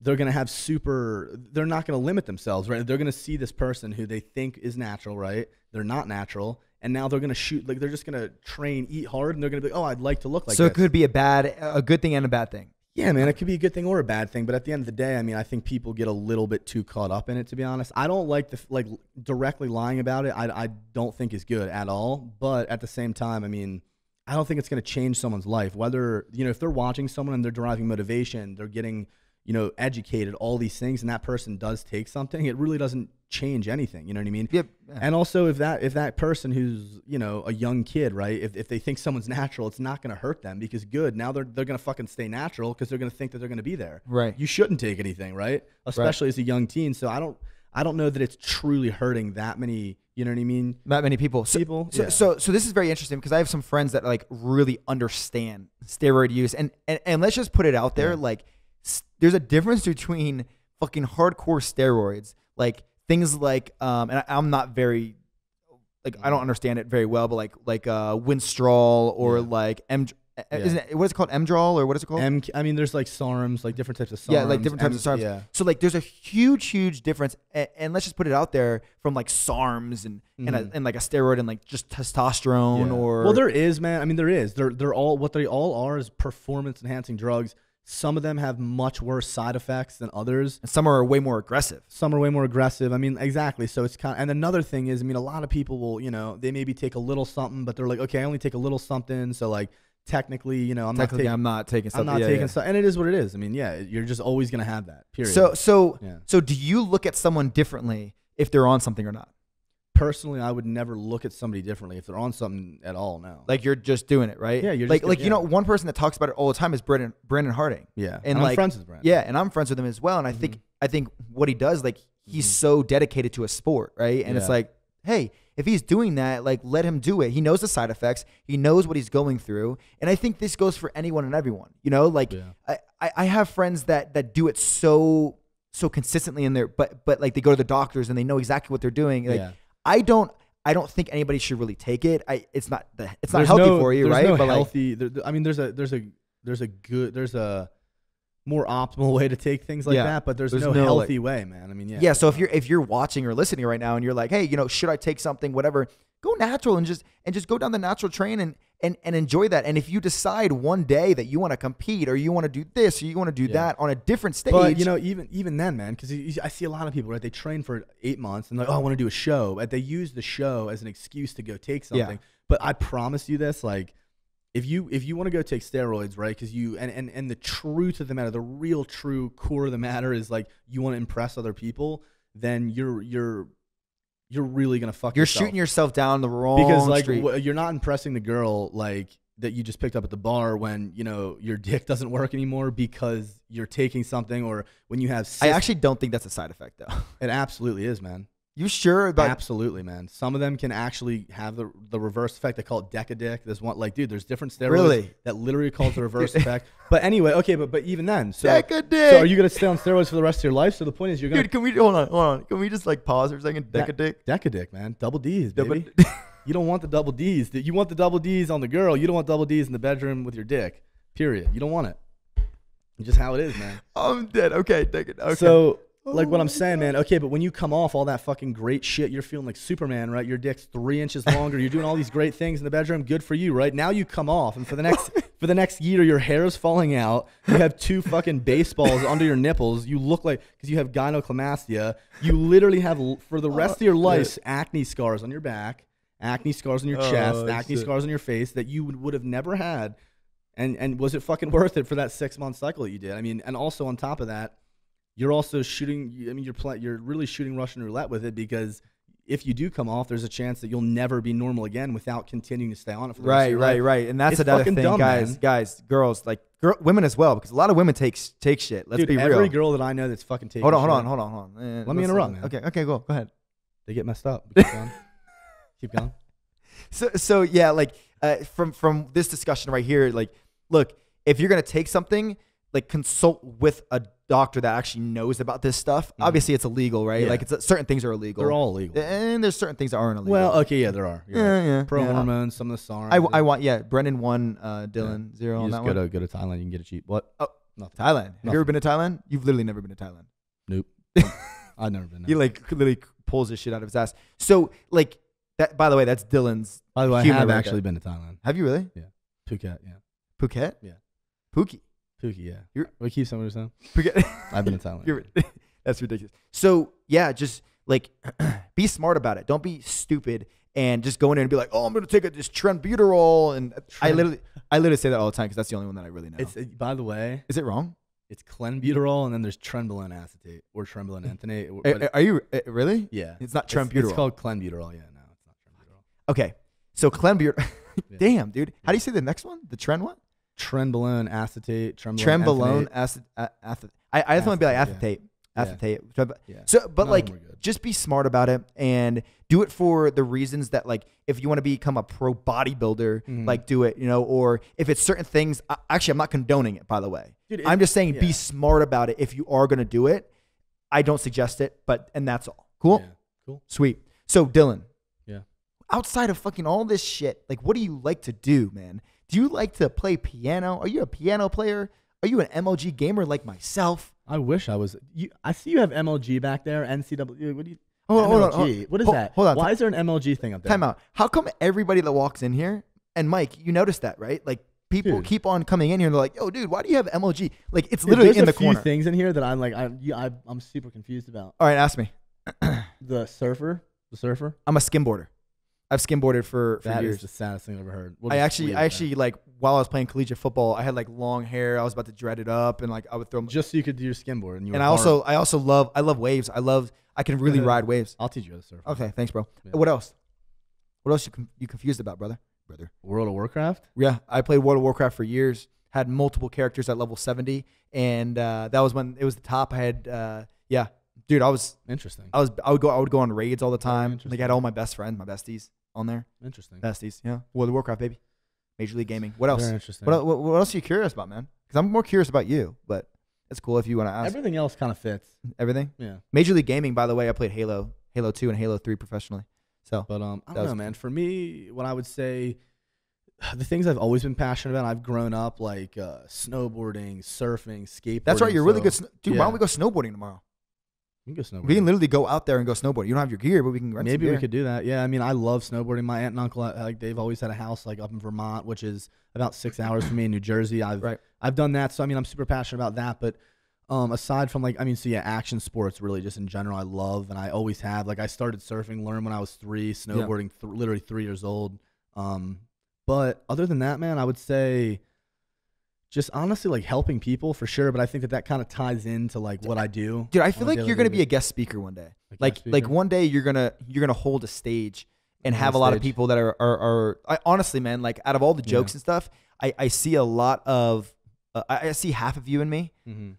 they're not going to limit themselves, right? They're going to see this person who they think is natural, right? They're not natural. And now they're going to shoot, like they're just going to train, eat hard, and they're going to be like, oh, I'd like to look like this. So it could be a good thing and a bad thing. Yeah, man, it could be a good thing or a bad thing. But at the end of the day, I mean, I think people get a little bit too caught up in it, to be honest. I don't like the, like directly lying about it. I don't think is good at all. But at the same time, I mean, I don't think it's going to change someone's life. Whether, you know, if they're watching someone and they're deriving motivation, they're getting, you know, educated, all these things, and that person does take something, it really doesn't change anything. You know what I mean? Yep. Yeah. And also if that person who's, you know, a young kid, right, if they think someone's natural, it's not going to hurt them, because good, now they're going to fucking stay natural because they're going to think that they're going to be there. Right. You shouldn't take anything, right? Especially right. as a young teen. So I don't know that it's truly hurting that many, you know what I mean? That many people. So this is very interesting, because I have some friends that like really understand steroid use, and let's just put it out there, yeah. like there's a difference between fucking hardcore steroids, like things like, and I'm not very, like, I don't understand it very well, but like Winstrol or yeah. like Emdrol, or what is it called? I mean, there's like SARMs, like different types of SARMs. Yeah, like different types of SARMs. Yeah. So like there's a huge difference, and let's just put it out there, from like SARMs and like a steroid and like just testosterone yeah. or. Well, there is, man. I mean, there is. They're all, what they all are is performance enhancing drugs. Some of them have much worse side effects than others. And some are way more aggressive. I mean, exactly. So it's kind of, and another thing is, I mean, a lot of people will, you know, they maybe take a little something, but they're like, okay, I only take a little something. So like technically, you know, I'm not taking something. And it is what it is. I mean, yeah, you're just always going to have that, period. So do you look at someone differently if they're on something or not? Personally, I would never look at somebody differently if they're on something at all now. Like, you're just doing it, right? Yeah, you're just like, you know, one person that talks about it all the time is Brandon Harding. Yeah, and like, I'm friends with Brandon. Yeah, and I'm friends with him as well. And I think what he does, like, he's so dedicated to a sport, right? And it's like, hey, if he's doing that, like, let him do it. He knows the side effects. He knows what he's going through. And I think this goes for anyone and everyone. You know, like, I have friends that do it so consistently in there, but like, they go to the doctors and they know exactly what they're doing. Like, yeah. I don't think anybody should really take it. It's not healthy for you, right? But healthy. I mean, there's a more optimal way to take things like that, but there's no healthy way, man. I mean, yeah. Yeah. So if you're watching or listening right now and you're like, hey, you know, should I take something? Whatever. Go natural and just go down the natural train and enjoy that. And if you decide one day that you want to compete or you want to do this or you want to do that on a different stage, but you know, even then, man, because I see a lot of people, right? They train for 8 months and like, oh, I want to do a show, but they use the show as an excuse to go take something. Yeah. But I promise you this, like, if you want to go take steroids, right? Because you and the truth of the matter, the real true core of the matter is like, you want to impress other people, then you're really gonna fuck. You're yourself. Shooting yourself down the wrong because like street. You're not impressing the girl like that you just picked up at the bar when you know your dick doesn't work anymore because you're taking something, or when you have. I actually don't think that's a side effect though. It absolutely is, man. You sure about? Absolutely, man. Some of them can actually have the reverse effect. They call it decadick. There's one like, dude, there's different steroids that literally calls the reverse effect. But anyway, okay, but even then, so are you gonna stay on steroids for the rest of your life? So the point is, you're gonna. Dude, can we hold on? Can we just like pause for a second? Decadick, man. Double D's, baby. You don't want the double D's. You want the double D's on the girl. You don't want double D's in the bedroom with your dick. Period. You don't want it. Just how it is, man. I'm dead. Okay, decadick. Okay. So. Like what I'm saying, man. Okay, but when you come off all that fucking great shit, you're feeling like Superman, right? Your dick's 3 inches longer. You're doing all these great things in the bedroom. Good for you, right? Now you come off, and for the next year, your hair is falling out. You have 2 fucking baseballs under your nipples. You look like, because you have gynecomastia. You literally have for the rest of your life acne scars on your back, acne scars on your chest, acne scars on your face that you would have never had. And was it fucking worth it for that 6-month cycle that you did? I mean, and also on top of that, you're also shooting. I mean, you're really shooting Russian roulette with it, because if you do come off, there's a chance that you'll never be normal again without continuing to stay on it. For the rest of your life. Right. And that's another thing, guys. Man. Guys, girls, like women as well, because a lot of women take shit. Let's be real. Every girl that I know that's fucking taking. Hold on. Let me interrupt. Man. Okay, go ahead. They get messed up. Keep going. Keep going. So yeah, like from this discussion right here, like, look, if you're gonna take something, like, consult with a doctor that actually knows about this stuff. Obviously, it's illegal, right? Yeah. Like, certain things are illegal. They're all illegal. And there's certain things that aren't illegal. Well, okay, yeah, there are. Right. Pro hormones, some of the SARMs. Brendan 1, Dylan 0 on that one. Go to Thailand, you can get it cheap. What? Oh, nothing. Thailand. Nothing. Have you ever been to Thailand? You've literally never been to Thailand. Nope. I've never been. He, like, literally pulls this shit out of his ass. So, like, that. By the way, that's Dylan's. By the way, I have actually been to Thailand. Have you really? Yeah. Phuket, yeah. Phuket? Yeah. Phuket. Pookie, yeah. We keep some of them. I've been in Thailand. That's ridiculous. So, yeah, just, like, be smart about it. Don't be stupid. and just go in there and be like, oh, I'm going to take this Trenbuterol. And I literally say that all the time because that's the only one that I really know. It's, by the way. Is it wrong? It's clenbuterol, and then there's trenbolone acetate or trenbolone anthinate. Are you really? Yeah. It's not trenbuterol. It's called clenbuterol. Yeah, no, it's not trenbuterol. Okay. So clenbuterol. Yeah. Damn, dude. How do you say the next one? The tren what? Trenbolone acetate. Trenbolone acetate. I just want to be like acetate. Yeah. Acetate. Yeah. Yeah. So, but no, like, just be smart about it and do it for the reasons that, like, if you want to become a pro bodybuilder, like, do it, you know, or if it's certain things. Actually, I'm not condoning it, by the way. Dude, I'm just saying be smart about it. If you are going to do it, I don't suggest it, but, and that's all. Cool? Yeah. Cool. Sweet. So, Dylan. Yeah. Outside of fucking all this shit, like, what do you like to do, man? Do you like to play piano? Are you a piano player? Are you an MLG gamer like myself? I wish I was. I see you have MLG back there, NCAA. What do you? Oh, hold on. What is that? Hold on. Why is there an MLG thing up there? Time out. How come everybody that walks in here, and Mike, you noticed that, right? Like, people keep on coming in here and they're like, "Yo, dude, why do you have MLG?" Like, it's literally in the corner. There's a few things in here that I'm like, I'm super confused about. All right, ask me. The surfer. I'm a skimboarder. I've skimboarded for years. That is the saddest thing I've ever heard. I actually like, while I was playing collegiate football, I had like long hair. I was about to dread it up, and like I would throw them just so you could do your skimboard. And I also love waves. I can really ride waves. I'll teach you how to surf. Okay, thanks, bro. Yeah. What else? What else you confused about, brother? World of Warcraft? Yeah, I played World of Warcraft for years. Had multiple characters at level 70, and that was when it was the top. I had dude, I was interesting. I would go on raids all the time. Like, I had all my best friends, my besties on there. Interesting. Besties, yeah. World of Warcraft, baby. Major League Gaming. What else? Very interesting. What else are you curious about, man? Because I'm more curious about you, but it's cool if you want to ask. Everything else kind of fits. Everything? Yeah. Major League Gaming, by the way, I played Halo 2 and Halo 3 professionally. So, but I don't know, man. For me, what I would say, the things I've always been passionate about, I've grown up, like snowboarding, surfing, skateboarding. That's right. You're really good. Dude, why don't we go snowboarding tomorrow? We can literally go out there and go snowboarding. You don't have your gear, but we can rent some gear. Maybe we could do that. Yeah, I mean, I love snowboarding. My aunt and uncle, like, they've always had a house like up in Vermont, which is about 6 hours from me in New Jersey. I've done that, so I mean, I'm super passionate about that. But aside from, like, I mean, so yeah, action sports really just in general I love, and I always have. Like, I started surfing, learned when I was 3, snowboarding literally 3 years old. But other than that, man, I would say, just honestly, like, helping people for sure, but I think that kind of ties into, like, what I do. Dude, I feel like you're gonna be a guest speaker one day. Like one day you're gonna hold a stage and have a lot of people that are. I honestly, man, like, out of all the jokes and stuff, I see a lot of. I see half of you and me. Mm-hmm.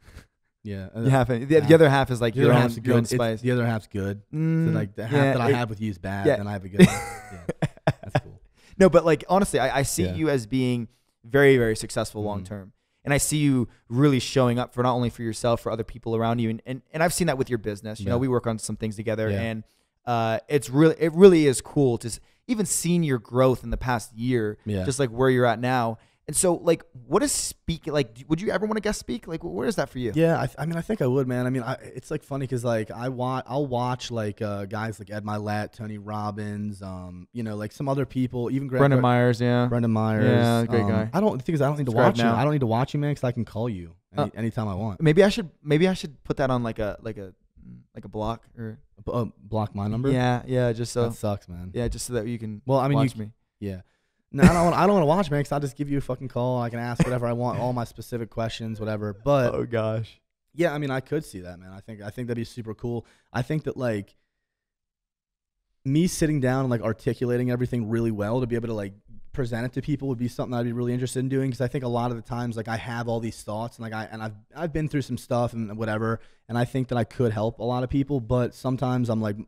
Yeah, the other half is like your own spice. The other half's good. So, like, the half that I have with you is bad, and I have a good. That's cool. No, but, like, honestly, I see you as being very, very successful long term. And I see you really showing up for not only for yourself, for other people around you. And I've seen that with your business. You know, we work on some things together and it really is cool to even seeing your growth in the past year, just like where you're at now. And so, like, what is speaking? Like, would you ever want to guest speak? Like, where is that for you? Yeah, I mean, I think I would, man. I mean, it's like funny because, like, I'll watch like guys like Ed Mylett, Tony Robbins, you know, like some other people, even Brendan Meyers, Brendan Meyers, yeah, great guy. I don't need to watch you, man, because I can call you anytime I want. Maybe I should put that on like a block or block my number. Yeah, just so that sucks, man. Yeah, just so that you can. Well, I mean, watch me. Yeah. No, I don't want to watch, man, because I'll just give you a fucking call. And I can ask whatever I want, all my specific questions, whatever. But oh gosh, yeah, I mean, I could see that, man. I think that'd be super cool. I think that, like, me sitting down and, like, articulating everything really well to be able to, like, present it to people would be something I'd be really interested in doing, because I think a lot of the times, like, I have all these thoughts and, like, I've been through some stuff and whatever, and I think that I could help a lot of people, but sometimes I'm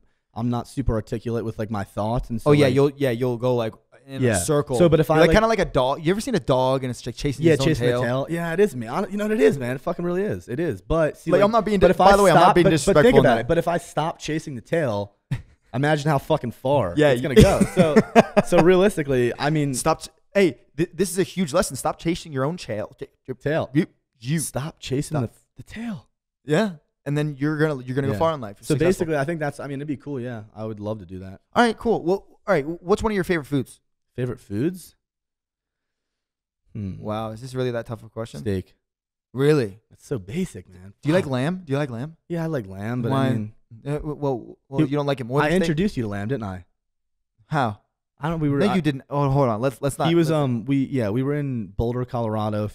not super articulate with, like, my thoughts, and so you'll go like. In a circle. So, but if you're like kind of like a dog. You ever seen a dog and it's like chasing? Yeah, chasing the tail. Yeah, it is me. You know what it is, man. It fucking really is. It is. But see, like, I'm not being. But by the way, I'm not being disrespectful. But think about it. But if I stop chasing the tail, imagine how fucking far it's gonna go. So realistically, I mean, stop. Hey, this is a huge lesson. Stop chasing your own tail. You stop chasing the tail. Yeah. And then you're gonna go far in life. So basically, I think that's. I mean, it'd be cool. Yeah, I would love to do that. All right, cool. Well, all right. What's one of your favorite foods? Favorite foods? Wow, is this really that tough of a question? Steak. Really? That's so basic, man. Do you like lamb? Do you like lamb? Yeah, I like lamb, but I mean, well, you don't like it more than steak? I introduced you to lamb, didn't I? How? I don't. We were. No, you didn't. Oh, hold on. Let's not. He was. We were in Boulder, Colorado,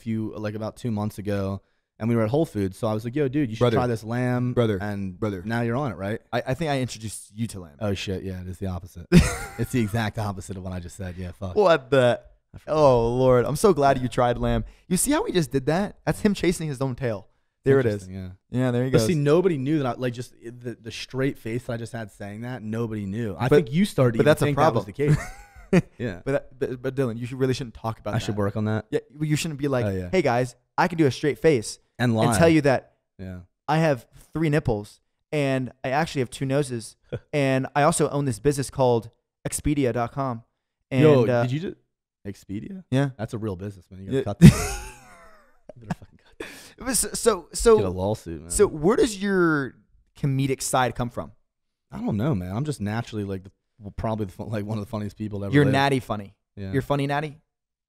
about 2 months ago, and we were at Whole Foods. So I was like, "Yo, dude, you should try this lamb, brother." And now you're on it, right? I think I introduced you to lamb. Oh shit, yeah, it's the opposite. It's the exact opposite of what I just said. Yeah, fuck. What the? Oh Lord, I'm so glad you tried lamb. You see how we just did that? That's him chasing his own tail. There it is. Yeah. Yeah, there you go. But see, nobody knew that. The straight face that I just had saying that, nobody knew. I think you started. But that's a problem. That was the case. Yeah. But Dylan, you really shouldn't talk about that. I should work on that. Yeah. You shouldn't be like, hey guys, I can do a straight face and lie and tell you that. Yeah. I have 3 nipples and I actually have 2 noses and I also own this business called Expedia.com. And yo, did you just Expedia? Yeah. That's a real business, man. You gotta cut that. It was so get a lawsuit, man. So where does your comedic side come from? I don't know, man. I'm just naturally one of the funniest people to ever. You're natty funny. Yeah. You're funny natty.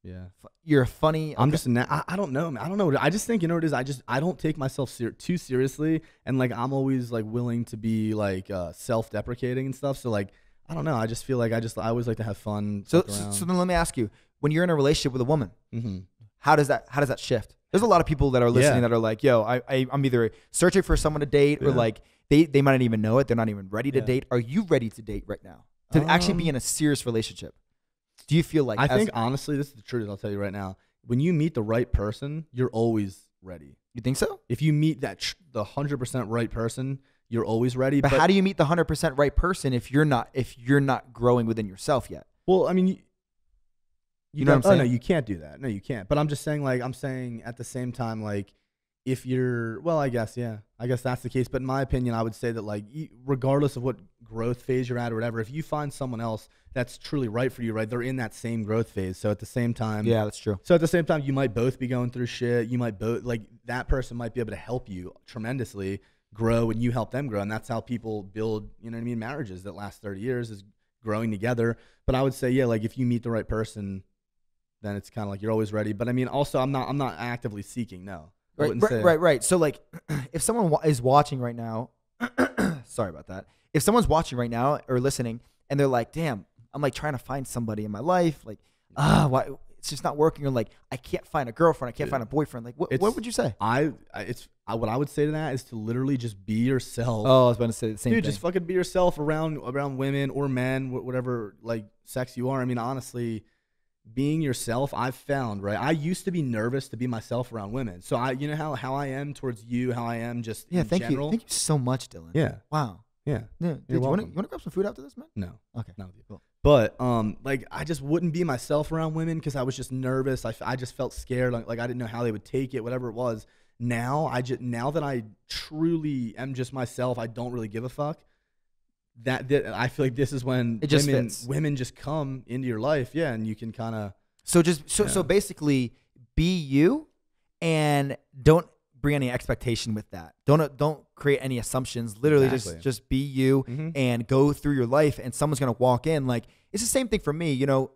Yeah. You're funny. Okay. I'm just I don't know, man. I don't know. I just think what it is. I don't take myself too seriously, and I'm always willing to be self-deprecating and stuff. So I don't know. I just feel like I always like to have fun. So then let me ask you: when you're in a relationship with a woman, how does that shift? There's a lot of people that are listening that are like, yo, I'm either searching for someone to date or they might not even know it. They're not even ready to date. Are you ready to date right now? To actually be in a serious relationship? Do you feel like... I think honestly, this is the truth I'll tell you right now. When you meet the right person, you're always ready. You think so? If you meet the 100% right person, you're always ready. But how do you meet the 100% right person if you're not growing within yourself yet? Well, I mean... You know what I'm saying? Oh, no, you can't do that. No, you can't. But I'm just saying, I'm saying at the same time, if you're, well, I guess that's the case. But in my opinion, I would say that, regardless of what growth phase you're at or whatever, if you find someone else that's truly right for you, right, they're in that same growth phase. So at the same time. Yeah, that's true. So at the same time, you might both be going through shit. You might both, that person might be able to help you tremendously grow and you help them grow. And that's how people build, you know what I mean, marriages that last 30 years is growing together. But I would say, yeah, if you meet the right person, then it's kind of you're always ready. But I mean, also, I'm not actively seeking. No, right. So if someone is watching right now, sorry about that. If someone's watching right now or listening, and they're like, "Damn, I'm trying to find somebody in my life. Why it's just not working." Or I can't find a girlfriend. I can't find a boyfriend. What would you say? What I would say to that is to literally just be yourself. Oh, I was about to say the same thing. Dude, just fucking be yourself around women or men, whatever sex you are. I mean, honestly. Being yourself, I've found, right? I used to be nervous to be myself around women. So you know how I am towards you, how I am just in general. Yeah, thank you so much, Dylan. Yeah. Wow. Yeah. Yeah. Dude, you want to grab some food after this, man? No. Okay. No. Cool. But I just wouldn't be myself around women because I was just nervous. I just felt scared. Like I didn't know how they would take it, whatever it was. Now that I truly am just myself, I don't really give a fuck. I feel like this is when it just women just come into your life, yeah, and you can kind of so basically be you and don't bring any expectation with that. Don't create any assumptions. Literally, just be you and go through your life, and someone's gonna walk in. It's the same thing for me. You know,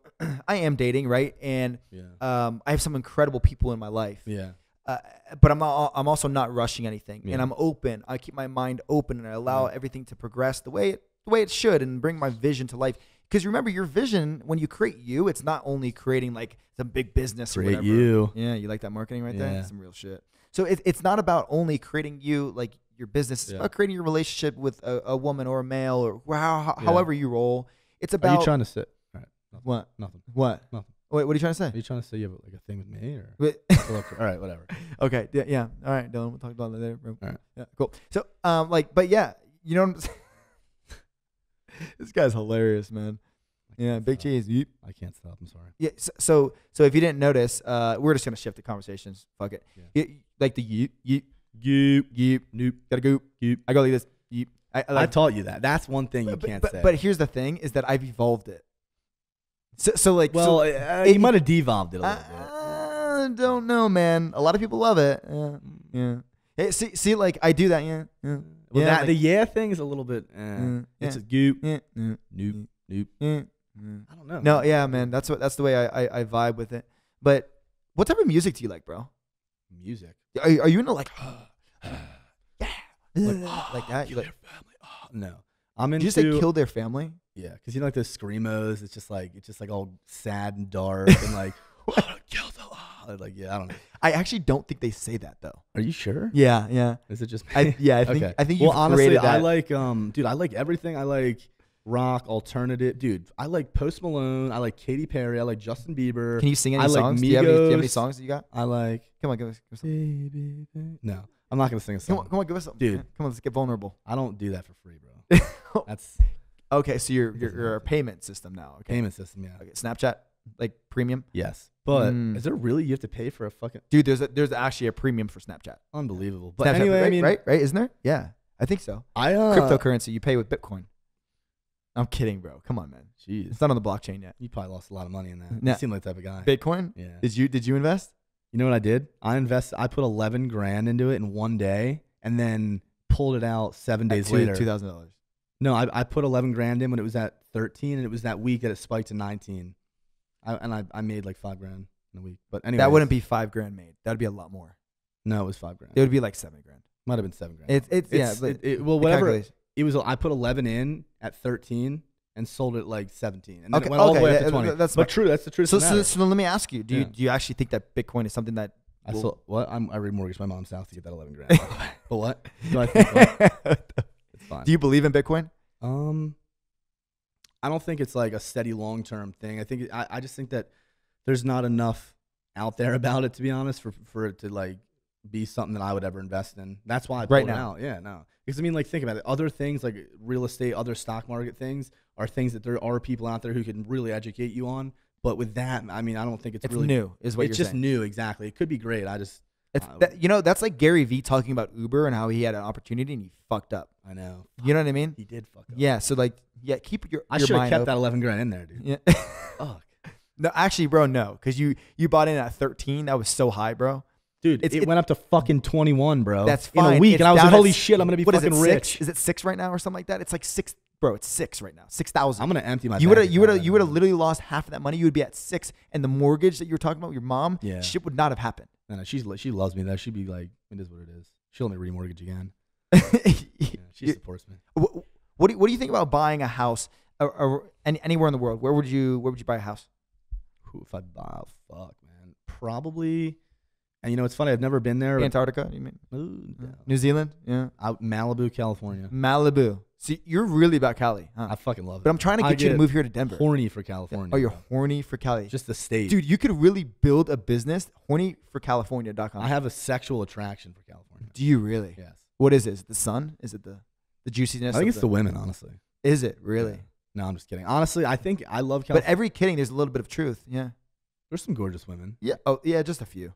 I am dating, right, and I have some incredible people in my life, yeah. But I'm also not rushing anything, and I'm open. I keep my mind open, and I allow everything to progress the way it should, and bring my vision to life. Because remember, your vision when you create you, it's not only creating some big business or whatever. You. Yeah, you like that marketing right there? That's some real shit. So it's not about only creating you, your business. It's about creating your relationship with a woman or a male or however you roll. It's about. Are you trying to sit? All right. Nothing. What? Nothing. What? Nothing. Wait, what are you trying to say? Are you trying to say you have a thing with me? Or all right, whatever. Okay, yeah. All right, Dylan, we'll talk about that later. All right. Yeah, cool. So, but yeah, you know what I'm saying? This guy's hilarious, man. Yeah, big cheese. Yeep. I can't stop, I'm sorry. Yeah, so if you didn't notice, we're just going to shift the conversations. Fuck it. Yeah. The yeep, yeep, yeep, yeep, nope, gotta go, yeep. I go like this, yeep. I taught you that. That's one thing you can't say. But here's the thing, is that I've evolved it. You might have devolved it a little bit. I don't know, man. A lot of people love it. Yeah. Hey, see, I do that. Yeah. Well, that, the yeah thing is a little bit. It's a goop. Noop. I don't know. No, yeah, man. That's the way I vibe with it. But what type of music do you like, bro? Music. Are you into like that? You like? No, I'm into. Did you say kill their family? Yeah, because you know, like those screamos. It's just like all sad and dark and like. Like, yeah, I don't know. I actually don't think they say that though. Are you sure? Yeah, yeah. Is it just me? I think you've honestly, that. I like, dude, I like everything. I like rock, alternative, dude. I like Post Malone. I like Katy Perry. I like Justin Bieber. Can you sing any songs? Like Migos. Do you have any songs that you got? I like. Come on, give us something. No, I'm not gonna sing a song. Come on, give us something, dude. Come on, let's get vulnerable. I don't do that for free, bro. That's okay. So you're a payment system now. Okay. Payment system, yeah. Okay, Snapchat. Like premium? Yes. But is there really, you have to pay for a fucking... Dude, there's actually a premium for Snapchat. Unbelievable. But Snapchat, anyway, right, I mean... Right? Isn't there? Yeah. I think so. Cryptocurrency, you pay with Bitcoin. I'm kidding, bro. Come on, man. Jeez. It's not on the blockchain yet. You probably lost a lot of money in that. You seem like the type of guy. Bitcoin? Yeah. Did you invest? You know what I did? I put 11 grand into it in one day and then pulled it out 7 days later. $2,000. No, I put 11 grand in when it was at 13 and it was that week that it spiked to 19. I made like 5 grand in a week. But anyway, that wouldn't be 5 grand made. That'd be a lot more. No, it was 5 grand. It would be like 7 grand. Might have been 7 grand. Whatever. It was. I put 11 in at 13 and sold it like 17. And then it went all the way up to 20. That's the truth. So let me ask you. Do you actually think that Bitcoin is something that I remortgaged my mom's house to get that 11 grand. But what? So I think, it's fine. Do you believe in Bitcoin? I don't think it's like a steady long-term thing. I just think that there's not enough out there about it, to be honest, for it to like be something that I would ever invest in. That's why I pulled it out. Yeah, no. Because I mean, like, think about it. Other things like real estate, other stock market things are things that there are people out there who can really educate you on. But with that, I mean, I don't think it's really new. Is what you're saying? It's just new, exactly. It could be great. That's like Gary Vee talking about Uber and how he had an opportunity and he fucked up. I know. You know what I mean? He did fuck up. Yeah. So like, yeah, keep your. I should have kept that 11 grand in there, dude. Yeah. Fuck. No, actually, bro, no, because you bought in at 13. That was so high, bro. Dude, it went up to fucking 21, bro. That's fine. In a week, and I was like, holy shit, I'm gonna be fucking rich. Is it 6 right now or something like that? It's like 6, bro. It's 6 right now. 6,000. I'm gonna empty my. You would have literally lost half of that money. You would be at 6, and the mortgage that you were talking about with your mom, shit would not have happened. No, she loves me though. She'd be like, it is what it is. She'll only remortgage again. She supports me. What do you think about buying a house or anywhere in the world? Where would you buy a house? Ooh, if I buy, fuck, man, probably. And you know, it's funny. I've never been there. Antarctica, you mean? Ooh, no. New Zealand, yeah. Out Malibu, California. Malibu. See, you're really about Cali, huh? I fucking love it. But I'm trying to get you to move here to Denver. Horny for California. Oh, you're horny for Cali. Just the state. Dude, you could really build a business, hornyforcalifornia.com. I have a sexual attraction for California. Do you really? Yes. What is it? Is it the sun? Is it the juiciness? I think it's the women, honestly. Is it really? Yeah. No, I'm just kidding. Honestly, I think I love California. But every kidding, there's a little bit of truth. Yeah. There's some gorgeous women. Yeah. Oh, yeah, just a few.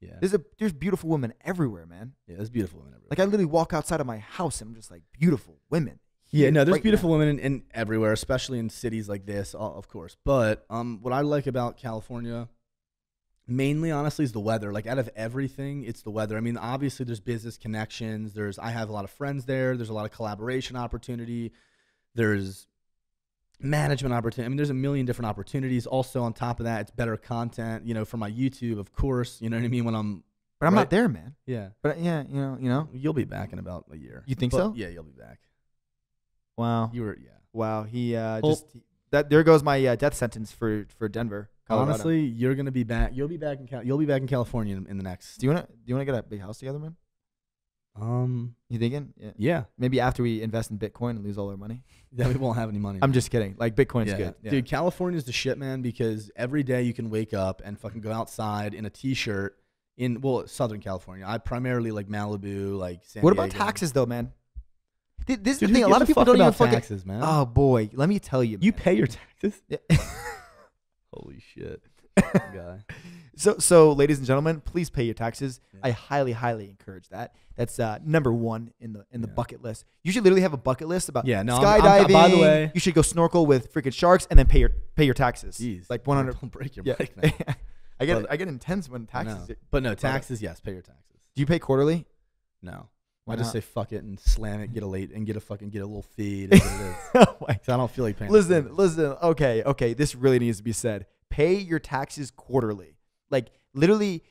Yeah. There's beautiful women everywhere, man. Yeah, there's beautiful women everywhere. Like I literally walk outside of my house and I'm just like, beautiful women. Yeah, no, there's beautiful women in everywhere, especially in cities like this, of course. But what I like about California, mainly, honestly, is the weather. Like out of everything, it's the weather. I mean, obviously, there's business connections. I have a lot of friends there. There's a lot of collaboration opportunity. There's management opportunity. I mean, there's a million different opportunities. Also, on top of that, it's better content, you know, for my YouTube, of course. You know what I mean? But I'm not there, man. Yeah. But yeah, you know, you'll be back in about a year. You think so? Yeah, you'll be back. Wow. You were, yeah. Wow. He there goes my death sentence for Denver, Colorado. Honestly, you're gonna be back. You'll be back in California in the next. Do you wanna get a big house together, man? You thinking? Yeah. Yeah. Maybe after we invest in Bitcoin and lose all our money. Yeah, we won't have any money. I'm just kidding. Like Bitcoin's good. Yeah. Dude, California's the shit, man, because every day you can wake up and fucking go outside in a t-shirt in Southern California. I primarily like Malibu, like San Diego. What about taxes though, man? This is the thing. A lot of people don't even fucking taxes, man. Oh boy, let me tell you, man. You pay your taxes? Yeah. Holy shit, guy. So, ladies and gentlemen, please pay your taxes. Yeah. I highly, highly encourage that. That's number 1 in the bucket list. You should literally have a bucket list about skydiving. By the way, you should go snorkel with freaking sharks and then pay your taxes. Jeez, like 100. Don't break your mic, man. I get intense when taxes. No. But no taxes. Yes, pay your taxes. Do you pay quarterly? No. Why just say fuck it and slam it, get a little feed. Oh my God. I don't feel like paying. Listen. Okay. This really needs to be said. Pay your taxes quarterly. Like literally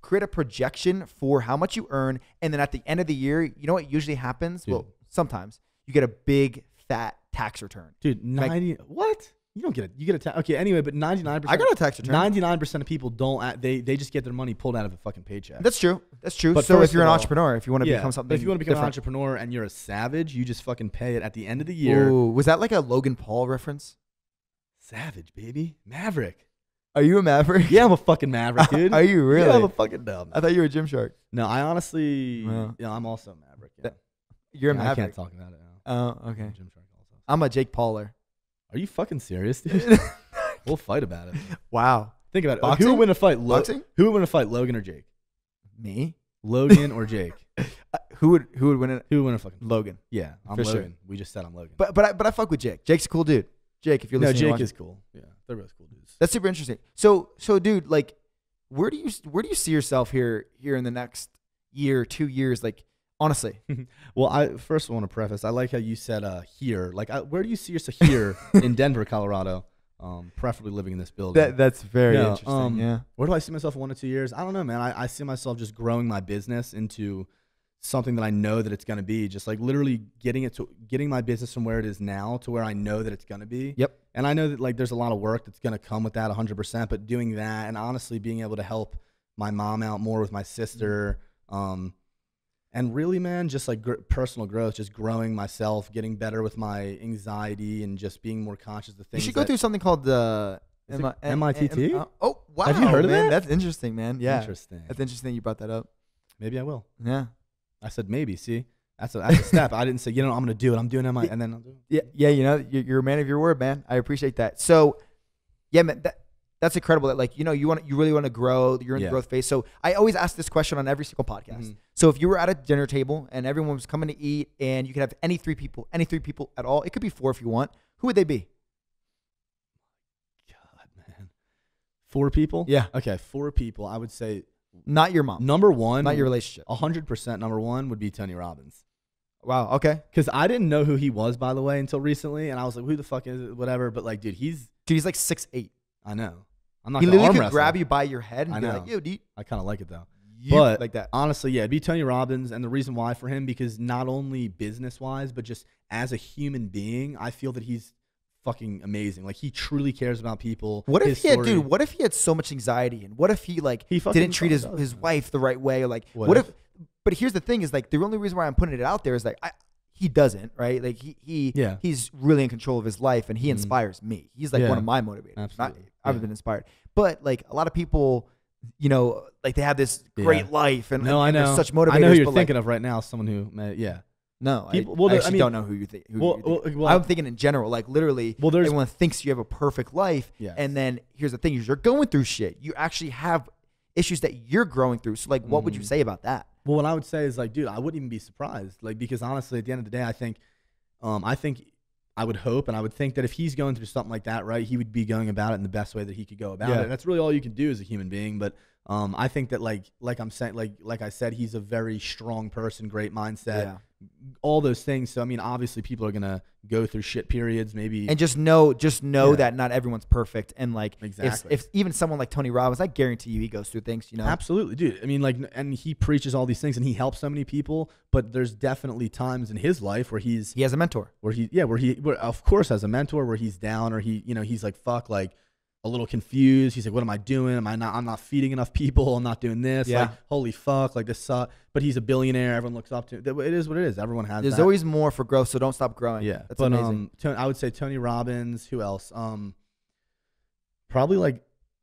create a projection for how much you earn. And then at the end of the year, you know what usually happens? Dude. Well, sometimes you get a big fat tax return. Dude, 90 what? You don't get it. You get a tax. Okay, anyway, but 99%. I got a tax return. 99% of people don't. They just get their money pulled out of a fucking paycheck. That's true. That's true. But so if you're an entrepreneur, if you want to become something, if you want to become an entrepreneur and you're a savage, you just fucking pay it at the end of the year. Ooh, was that like a Logan Paul reference? Savage, baby, Maverick. Are you a Maverick? Yeah, I'm a fucking Maverick, dude. Are you really? Yeah, I'm a fucking dumb. I thought you were a Gymshark. No, I honestly, yeah, I'm also a Maverick. Yeah. You're a Maverick. I can't talk about it now. Oh, okay. I'm a Gymshark also. I'm a Jake Pauler. Are you fucking serious, dude? We'll fight about it. Wow. Think about it. Boxing? Who would win a fight? Who would win a fight, Logan or Jake? Me? Logan or Jake? Who would win it? Who would win a fucking fight? Logan? Yeah, I'm Logan. Sure. We just said I'm Logan. But I fuck with Jake. Jake's a cool dude. Jake, if you're listening, Jake is cool. Yeah, they're both cool dudes. That's super interesting. So dude, like, where do you see yourself here in the next year, 2 years, like? Honestly. Well, I first want to preface. I like how you said here. Like, where do you see yourself here in Denver, Colorado? Preferably living in this building. That's very interesting. Yeah. Where do I see myself in 1 or 2 years? I don't know, man. I see myself just growing my business into something that I know that it's going to be. Just like literally getting my business from where it is now to where I know that it's going to be. Yep. And I know that like there's a lot of work that's going to come with that 100%. But doing that and honestly being able to help my mom out more with my sister. And really, man, just like personal growth, just growing myself, getting better with my anxiety, and just being more conscious of things. You should go through something called the MITT. Oh, wow. Have you heard of that? That's interesting, man. Yeah. Interesting. That's interesting you brought that up. Maybe I will. Yeah. I said maybe, see? That's a step. I didn't say, you know, I'm going to do it. I'm doing MITT, and then I'll do it. Yeah, yeah, you know, you're a man of your word, man. I appreciate that. So, yeah, man, that's incredible that like, you know, you really want to grow, you're in the growth phase. So I always ask this question on every single podcast. Mm-hmm. So if you were at a dinner table and everyone was coming to eat and you could have any three people at all, it could be four if you want, who would they be? God, man. Four people? Yeah. Okay. Four people. I would say. Not your mom. Number one. Not your relationship. 100% number one would be Tony Robbins. Wow. Okay. Because I didn't know who he was, by the way, until recently. And I was like, who the fuck is it? Whatever. But like, dude, he's like 6'8". I know. I'm not. He literally could grab you by your head and be like, "Yo, dude." I kind of like it though. But like that, honestly, yeah, it'd be Tony Robbins, and the reason why for him because not only business wise, but just as a human being, I feel that he's fucking amazing. Like he truly cares about people. What if he had, dude? What if he had so much anxiety, and what if he like didn't treat his wife the right way? Like what if? But here's the thing: is like the only reason why I'm putting it out there is like he doesn't, right? Like he's really in control of his life, and he inspires me. He's like one of my motivators. Absolutely. I've been inspired. But like a lot of people, you know, like they have this great life and, no, and I know. They're such motivators. I know who you're thinking of right now, someone who, No, people, I mean, don't know who you think. I'm thinking in general, like literally everyone thinks you have a perfect life. Yes. And then here's the thing, you're going through shit. You actually have issues that you're growing through. So like, what would you say about that? Well, what I would say is like, dude, I wouldn't even be surprised. Like, because honestly, at the end of the day, I think I would hope and I would think that if he's going through something like that, right, he would be going about it in the best way that he could go about it. And that's really all you can do as a human being. But I think that like I'm saying, like I said, he's a very strong person, great mindset, all those things. So I mean, obviously people are gonna go through shit periods, maybe. And just know that not everyone's perfect. And like if even someone like Tony Robbins, I guarantee you he goes through things, you know. Absolutely, dude. I mean, like, and he preaches all these things and he helps so many people, but there's definitely times in his life where he has a mentor. Where of course has a mentor, where he's down or he's like fuck, like a little confused. He's like, what am I doing? I'm not feeding enough people. I'm not doing this. Like, holy fuck, like this sucks. But he's a billionaire. Everyone looks up to him. It is what it is. Everyone has There's always more for growth, so don't stop growing. Yeah. That's amazing. I would say Tony Robbins. Who else? Probably like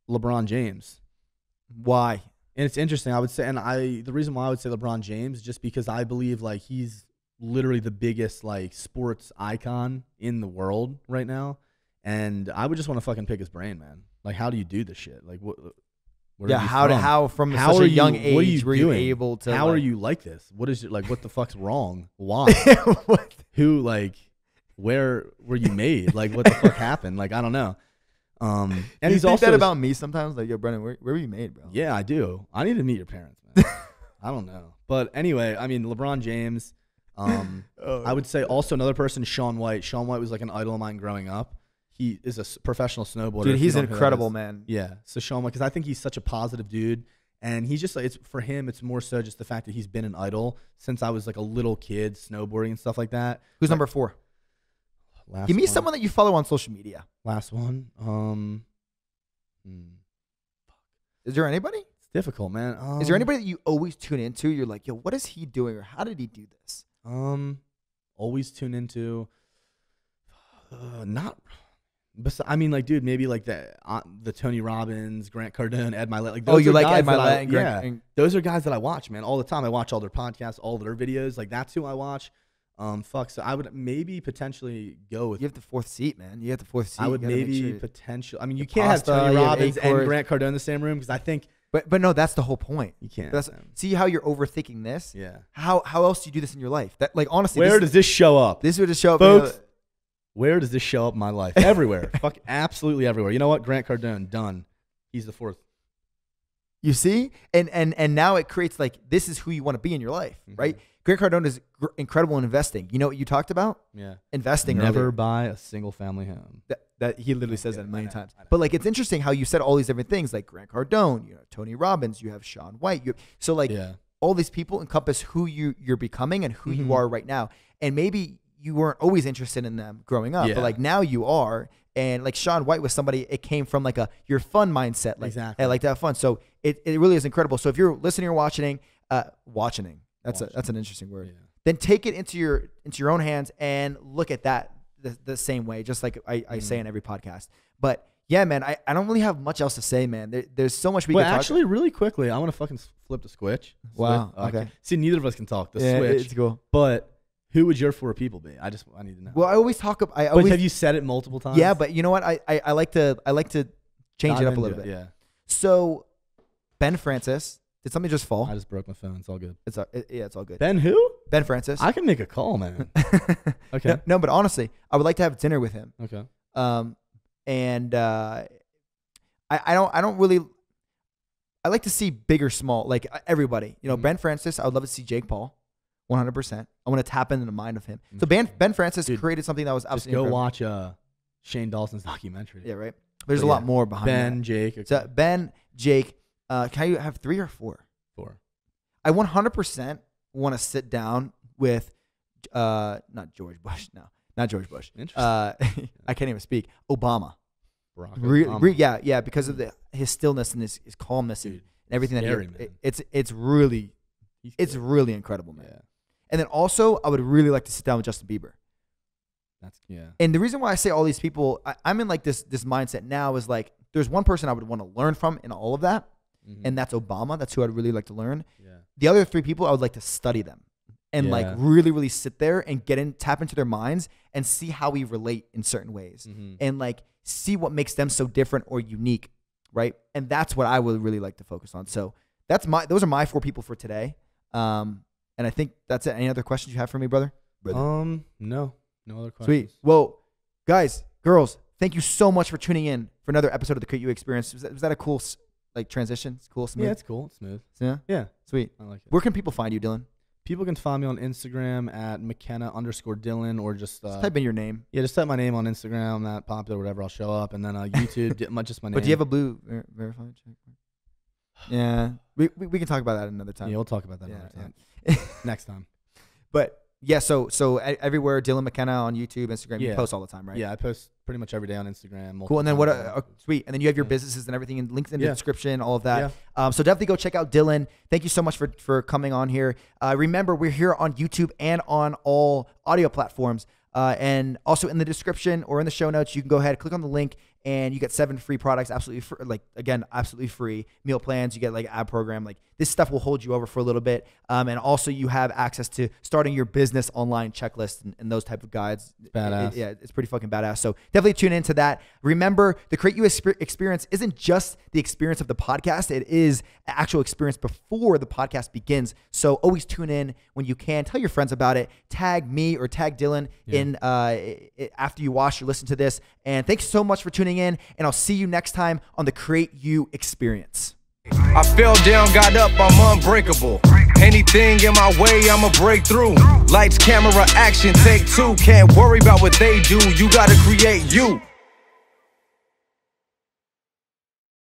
LeBron James. Why? And it's interesting. I would say, the reason why I would say LeBron James, just because I believe like he's literally the biggest like sports icon in the world right now. And I would just want to fucking pick his brain, man. Like, how do you do this shit? Like, how such a young age were you able to? How like, are you like this? What is it like? What the fuck's wrong? Why? Who? Like, where were you made? Like, what the fuck happened? Like, I don't know. And he's also that about me sometimes. Like, yo, Brendan, where were you made, bro? Yeah, I do. I need to meet your parents, man. I don't know, but anyway, I mean, LeBron James. I would say also another person, Shaun White. Shaun White was like an idol of mine growing up. He is a professional snowboarder. Dude, he's incredible, man. Yeah. So Shaun, because I think he's such a positive dude, and he's just like for him, it's more so just the fact that he's been an idol since I was like a little kid, snowboarding and stuff like that. Who's number 4? Last Give me one. Someone that you follow on social media. Last one. Is there anybody? It's difficult, man. Is there anybody that you always tune into? You're like, yo, what is he doing, or how did he do this? Always tune into. Not. I mean, like, dude, maybe like the Tony Robbins, Grant Cardone, Ed Mylett. Like, those you like Ed Mylett? Yeah, those are guys that I watch, man, all the time. I watch all their podcasts, all their videos. Like, that's who I watch. So I would maybe potentially go with. You have the fourth seat, man. You have the fourth seat. I would maybe potentially. I mean, you can't have Tony Robbins and Grant Cardone in the same room, because I think. But no, that's the whole point. You can't. See how you're overthinking this? Yeah. How else do you do this in your life? That, like, honestly. Where does this show up? This would just show up, folks. Where does this show up in my life? Everywhere. Fuck, absolutely everywhere. You know what? Grant Cardone, done. He's the fourth. You see? And now it creates, like, this is who you want to be in your life, right? Grant Cardone is incredible in investing. You know what you talked about? Yeah. Investing. Never buy a single family home. That he literally says that a million times. But, like, it's interesting how you said all these different things, like Grant Cardone, you know, Tony Robbins, you have Shaun White. So, like, all these people encompass who you're becoming and who you are right now. And maybe you weren't always interested in them growing up, but, like, now you are. And, like, Shaun White was somebody, it came from, like, your fun mindset. Like, exactly. I like to have fun. So it really is incredible. So if you're listening or watching, that's an interesting word. Yeah. Then take it into your own hands and look at that the same way, just like I say in every podcast. But yeah, man, I don't really have much else to say, man. There's so much we can talk. Well, actually, really quickly, I want to fucking flip the switch. Wow. Okay. See, neither of us can talk. The switch. It's cool. But who would your four people be? I need to know. Well, I always talk about. But have you said it multiple times? Yeah, but you know what? I like to change it up a little bit. Yeah. So, Ben Francis. Did something just fall? I just broke my phone. It's all good. It's all good. Ben who? Ben Francis. I can make a call, man. Okay. No, but honestly, I would like to have dinner with him. Okay. I don't really. I like to see big or small, like everybody. You know, Ben Francis. I would love to see Jake Paul. 100%. I want to tap into the mind of him. So Ben Francis created something that was absolutely incredible. Watch Shane Dawson's documentary. Yeah, right. There's a lot more behind that. Jake. Okay. So Ben, Jake. Can you have three or four? Four. I 100% want to sit down with not George Bush. No, not George Bush. Interesting. I can't even speak. Obama. Barack Obama. Yeah, because of his stillness and his calmness and everything that he. It's really incredible, man. Yeah. And then also, I would really like to sit down with Justin Bieber. And the reason why I say all these people, I'm in like this mindset now is like there's one person I would want to learn from in all of that, and that's Obama. That's who I'd really like to learn. Yeah. The other three people, I would like to study them and like really, really sit there and tap into their minds and see how we relate in certain ways and like see what makes them so different or unique, right? And that's what I would really like to focus on. So those are my four people for today. And I think that's it. Any other questions you have for me, brother? No other questions. Sweet. Well, guys, girls, thank you so much for tuning in for another episode of the Create You Experience. Was that a cool like transition? It's cool, smooth. Yeah, it's cool, it's smooth. Yeah, yeah, sweet. I like it. Where can people find you, Dylan? People can find me on Instagram at McKenna_Dylan, or just type in your name. Yeah, just type my name on Instagram. I'm not popular, whatever. I'll show up, and then YouTube, just my name. But do you have a blue verified check? Yeah, we can talk about that another time. Yeah, we'll talk about that another time. Next time. But yeah, so everywhere, Dylan McKenna on YouTube, Instagram. You post all the time, right? Yeah, I post pretty much every day on Instagram. Cool. And then sweet. And then you have your businesses and everything, and links in the description, all of that. Yeah. So definitely go check out Dylan. Thank you so much for coming on here. Remember, we're here on YouTube and on all audio platforms. And also in the description or in the show notes, you can go ahead, click on the link, and you get 7 free products, absolutely free, like again, absolutely free meal plans. You get like ad program, like this stuff will hold you over for a little bit. And also you have access to starting your business online checklist and those type of guides. Badass. Yeah, it's pretty fucking badass. So definitely tune into that. Remember, the Create You Experience isn't just the experience of the podcast. It is an actual experience before the podcast begins. So always tune in when you can. Tell your friends about it. Tag me or tag Dylan in after you watch or listen to this. And thanks so much for tuning in, and I'll see you next time on the Create You Experience. I fell down, got up, I'm unbreakable. Anything in my way, I'ma break through. Lights, camera, action, take 2. Can't worry about what they do, you gotta create you.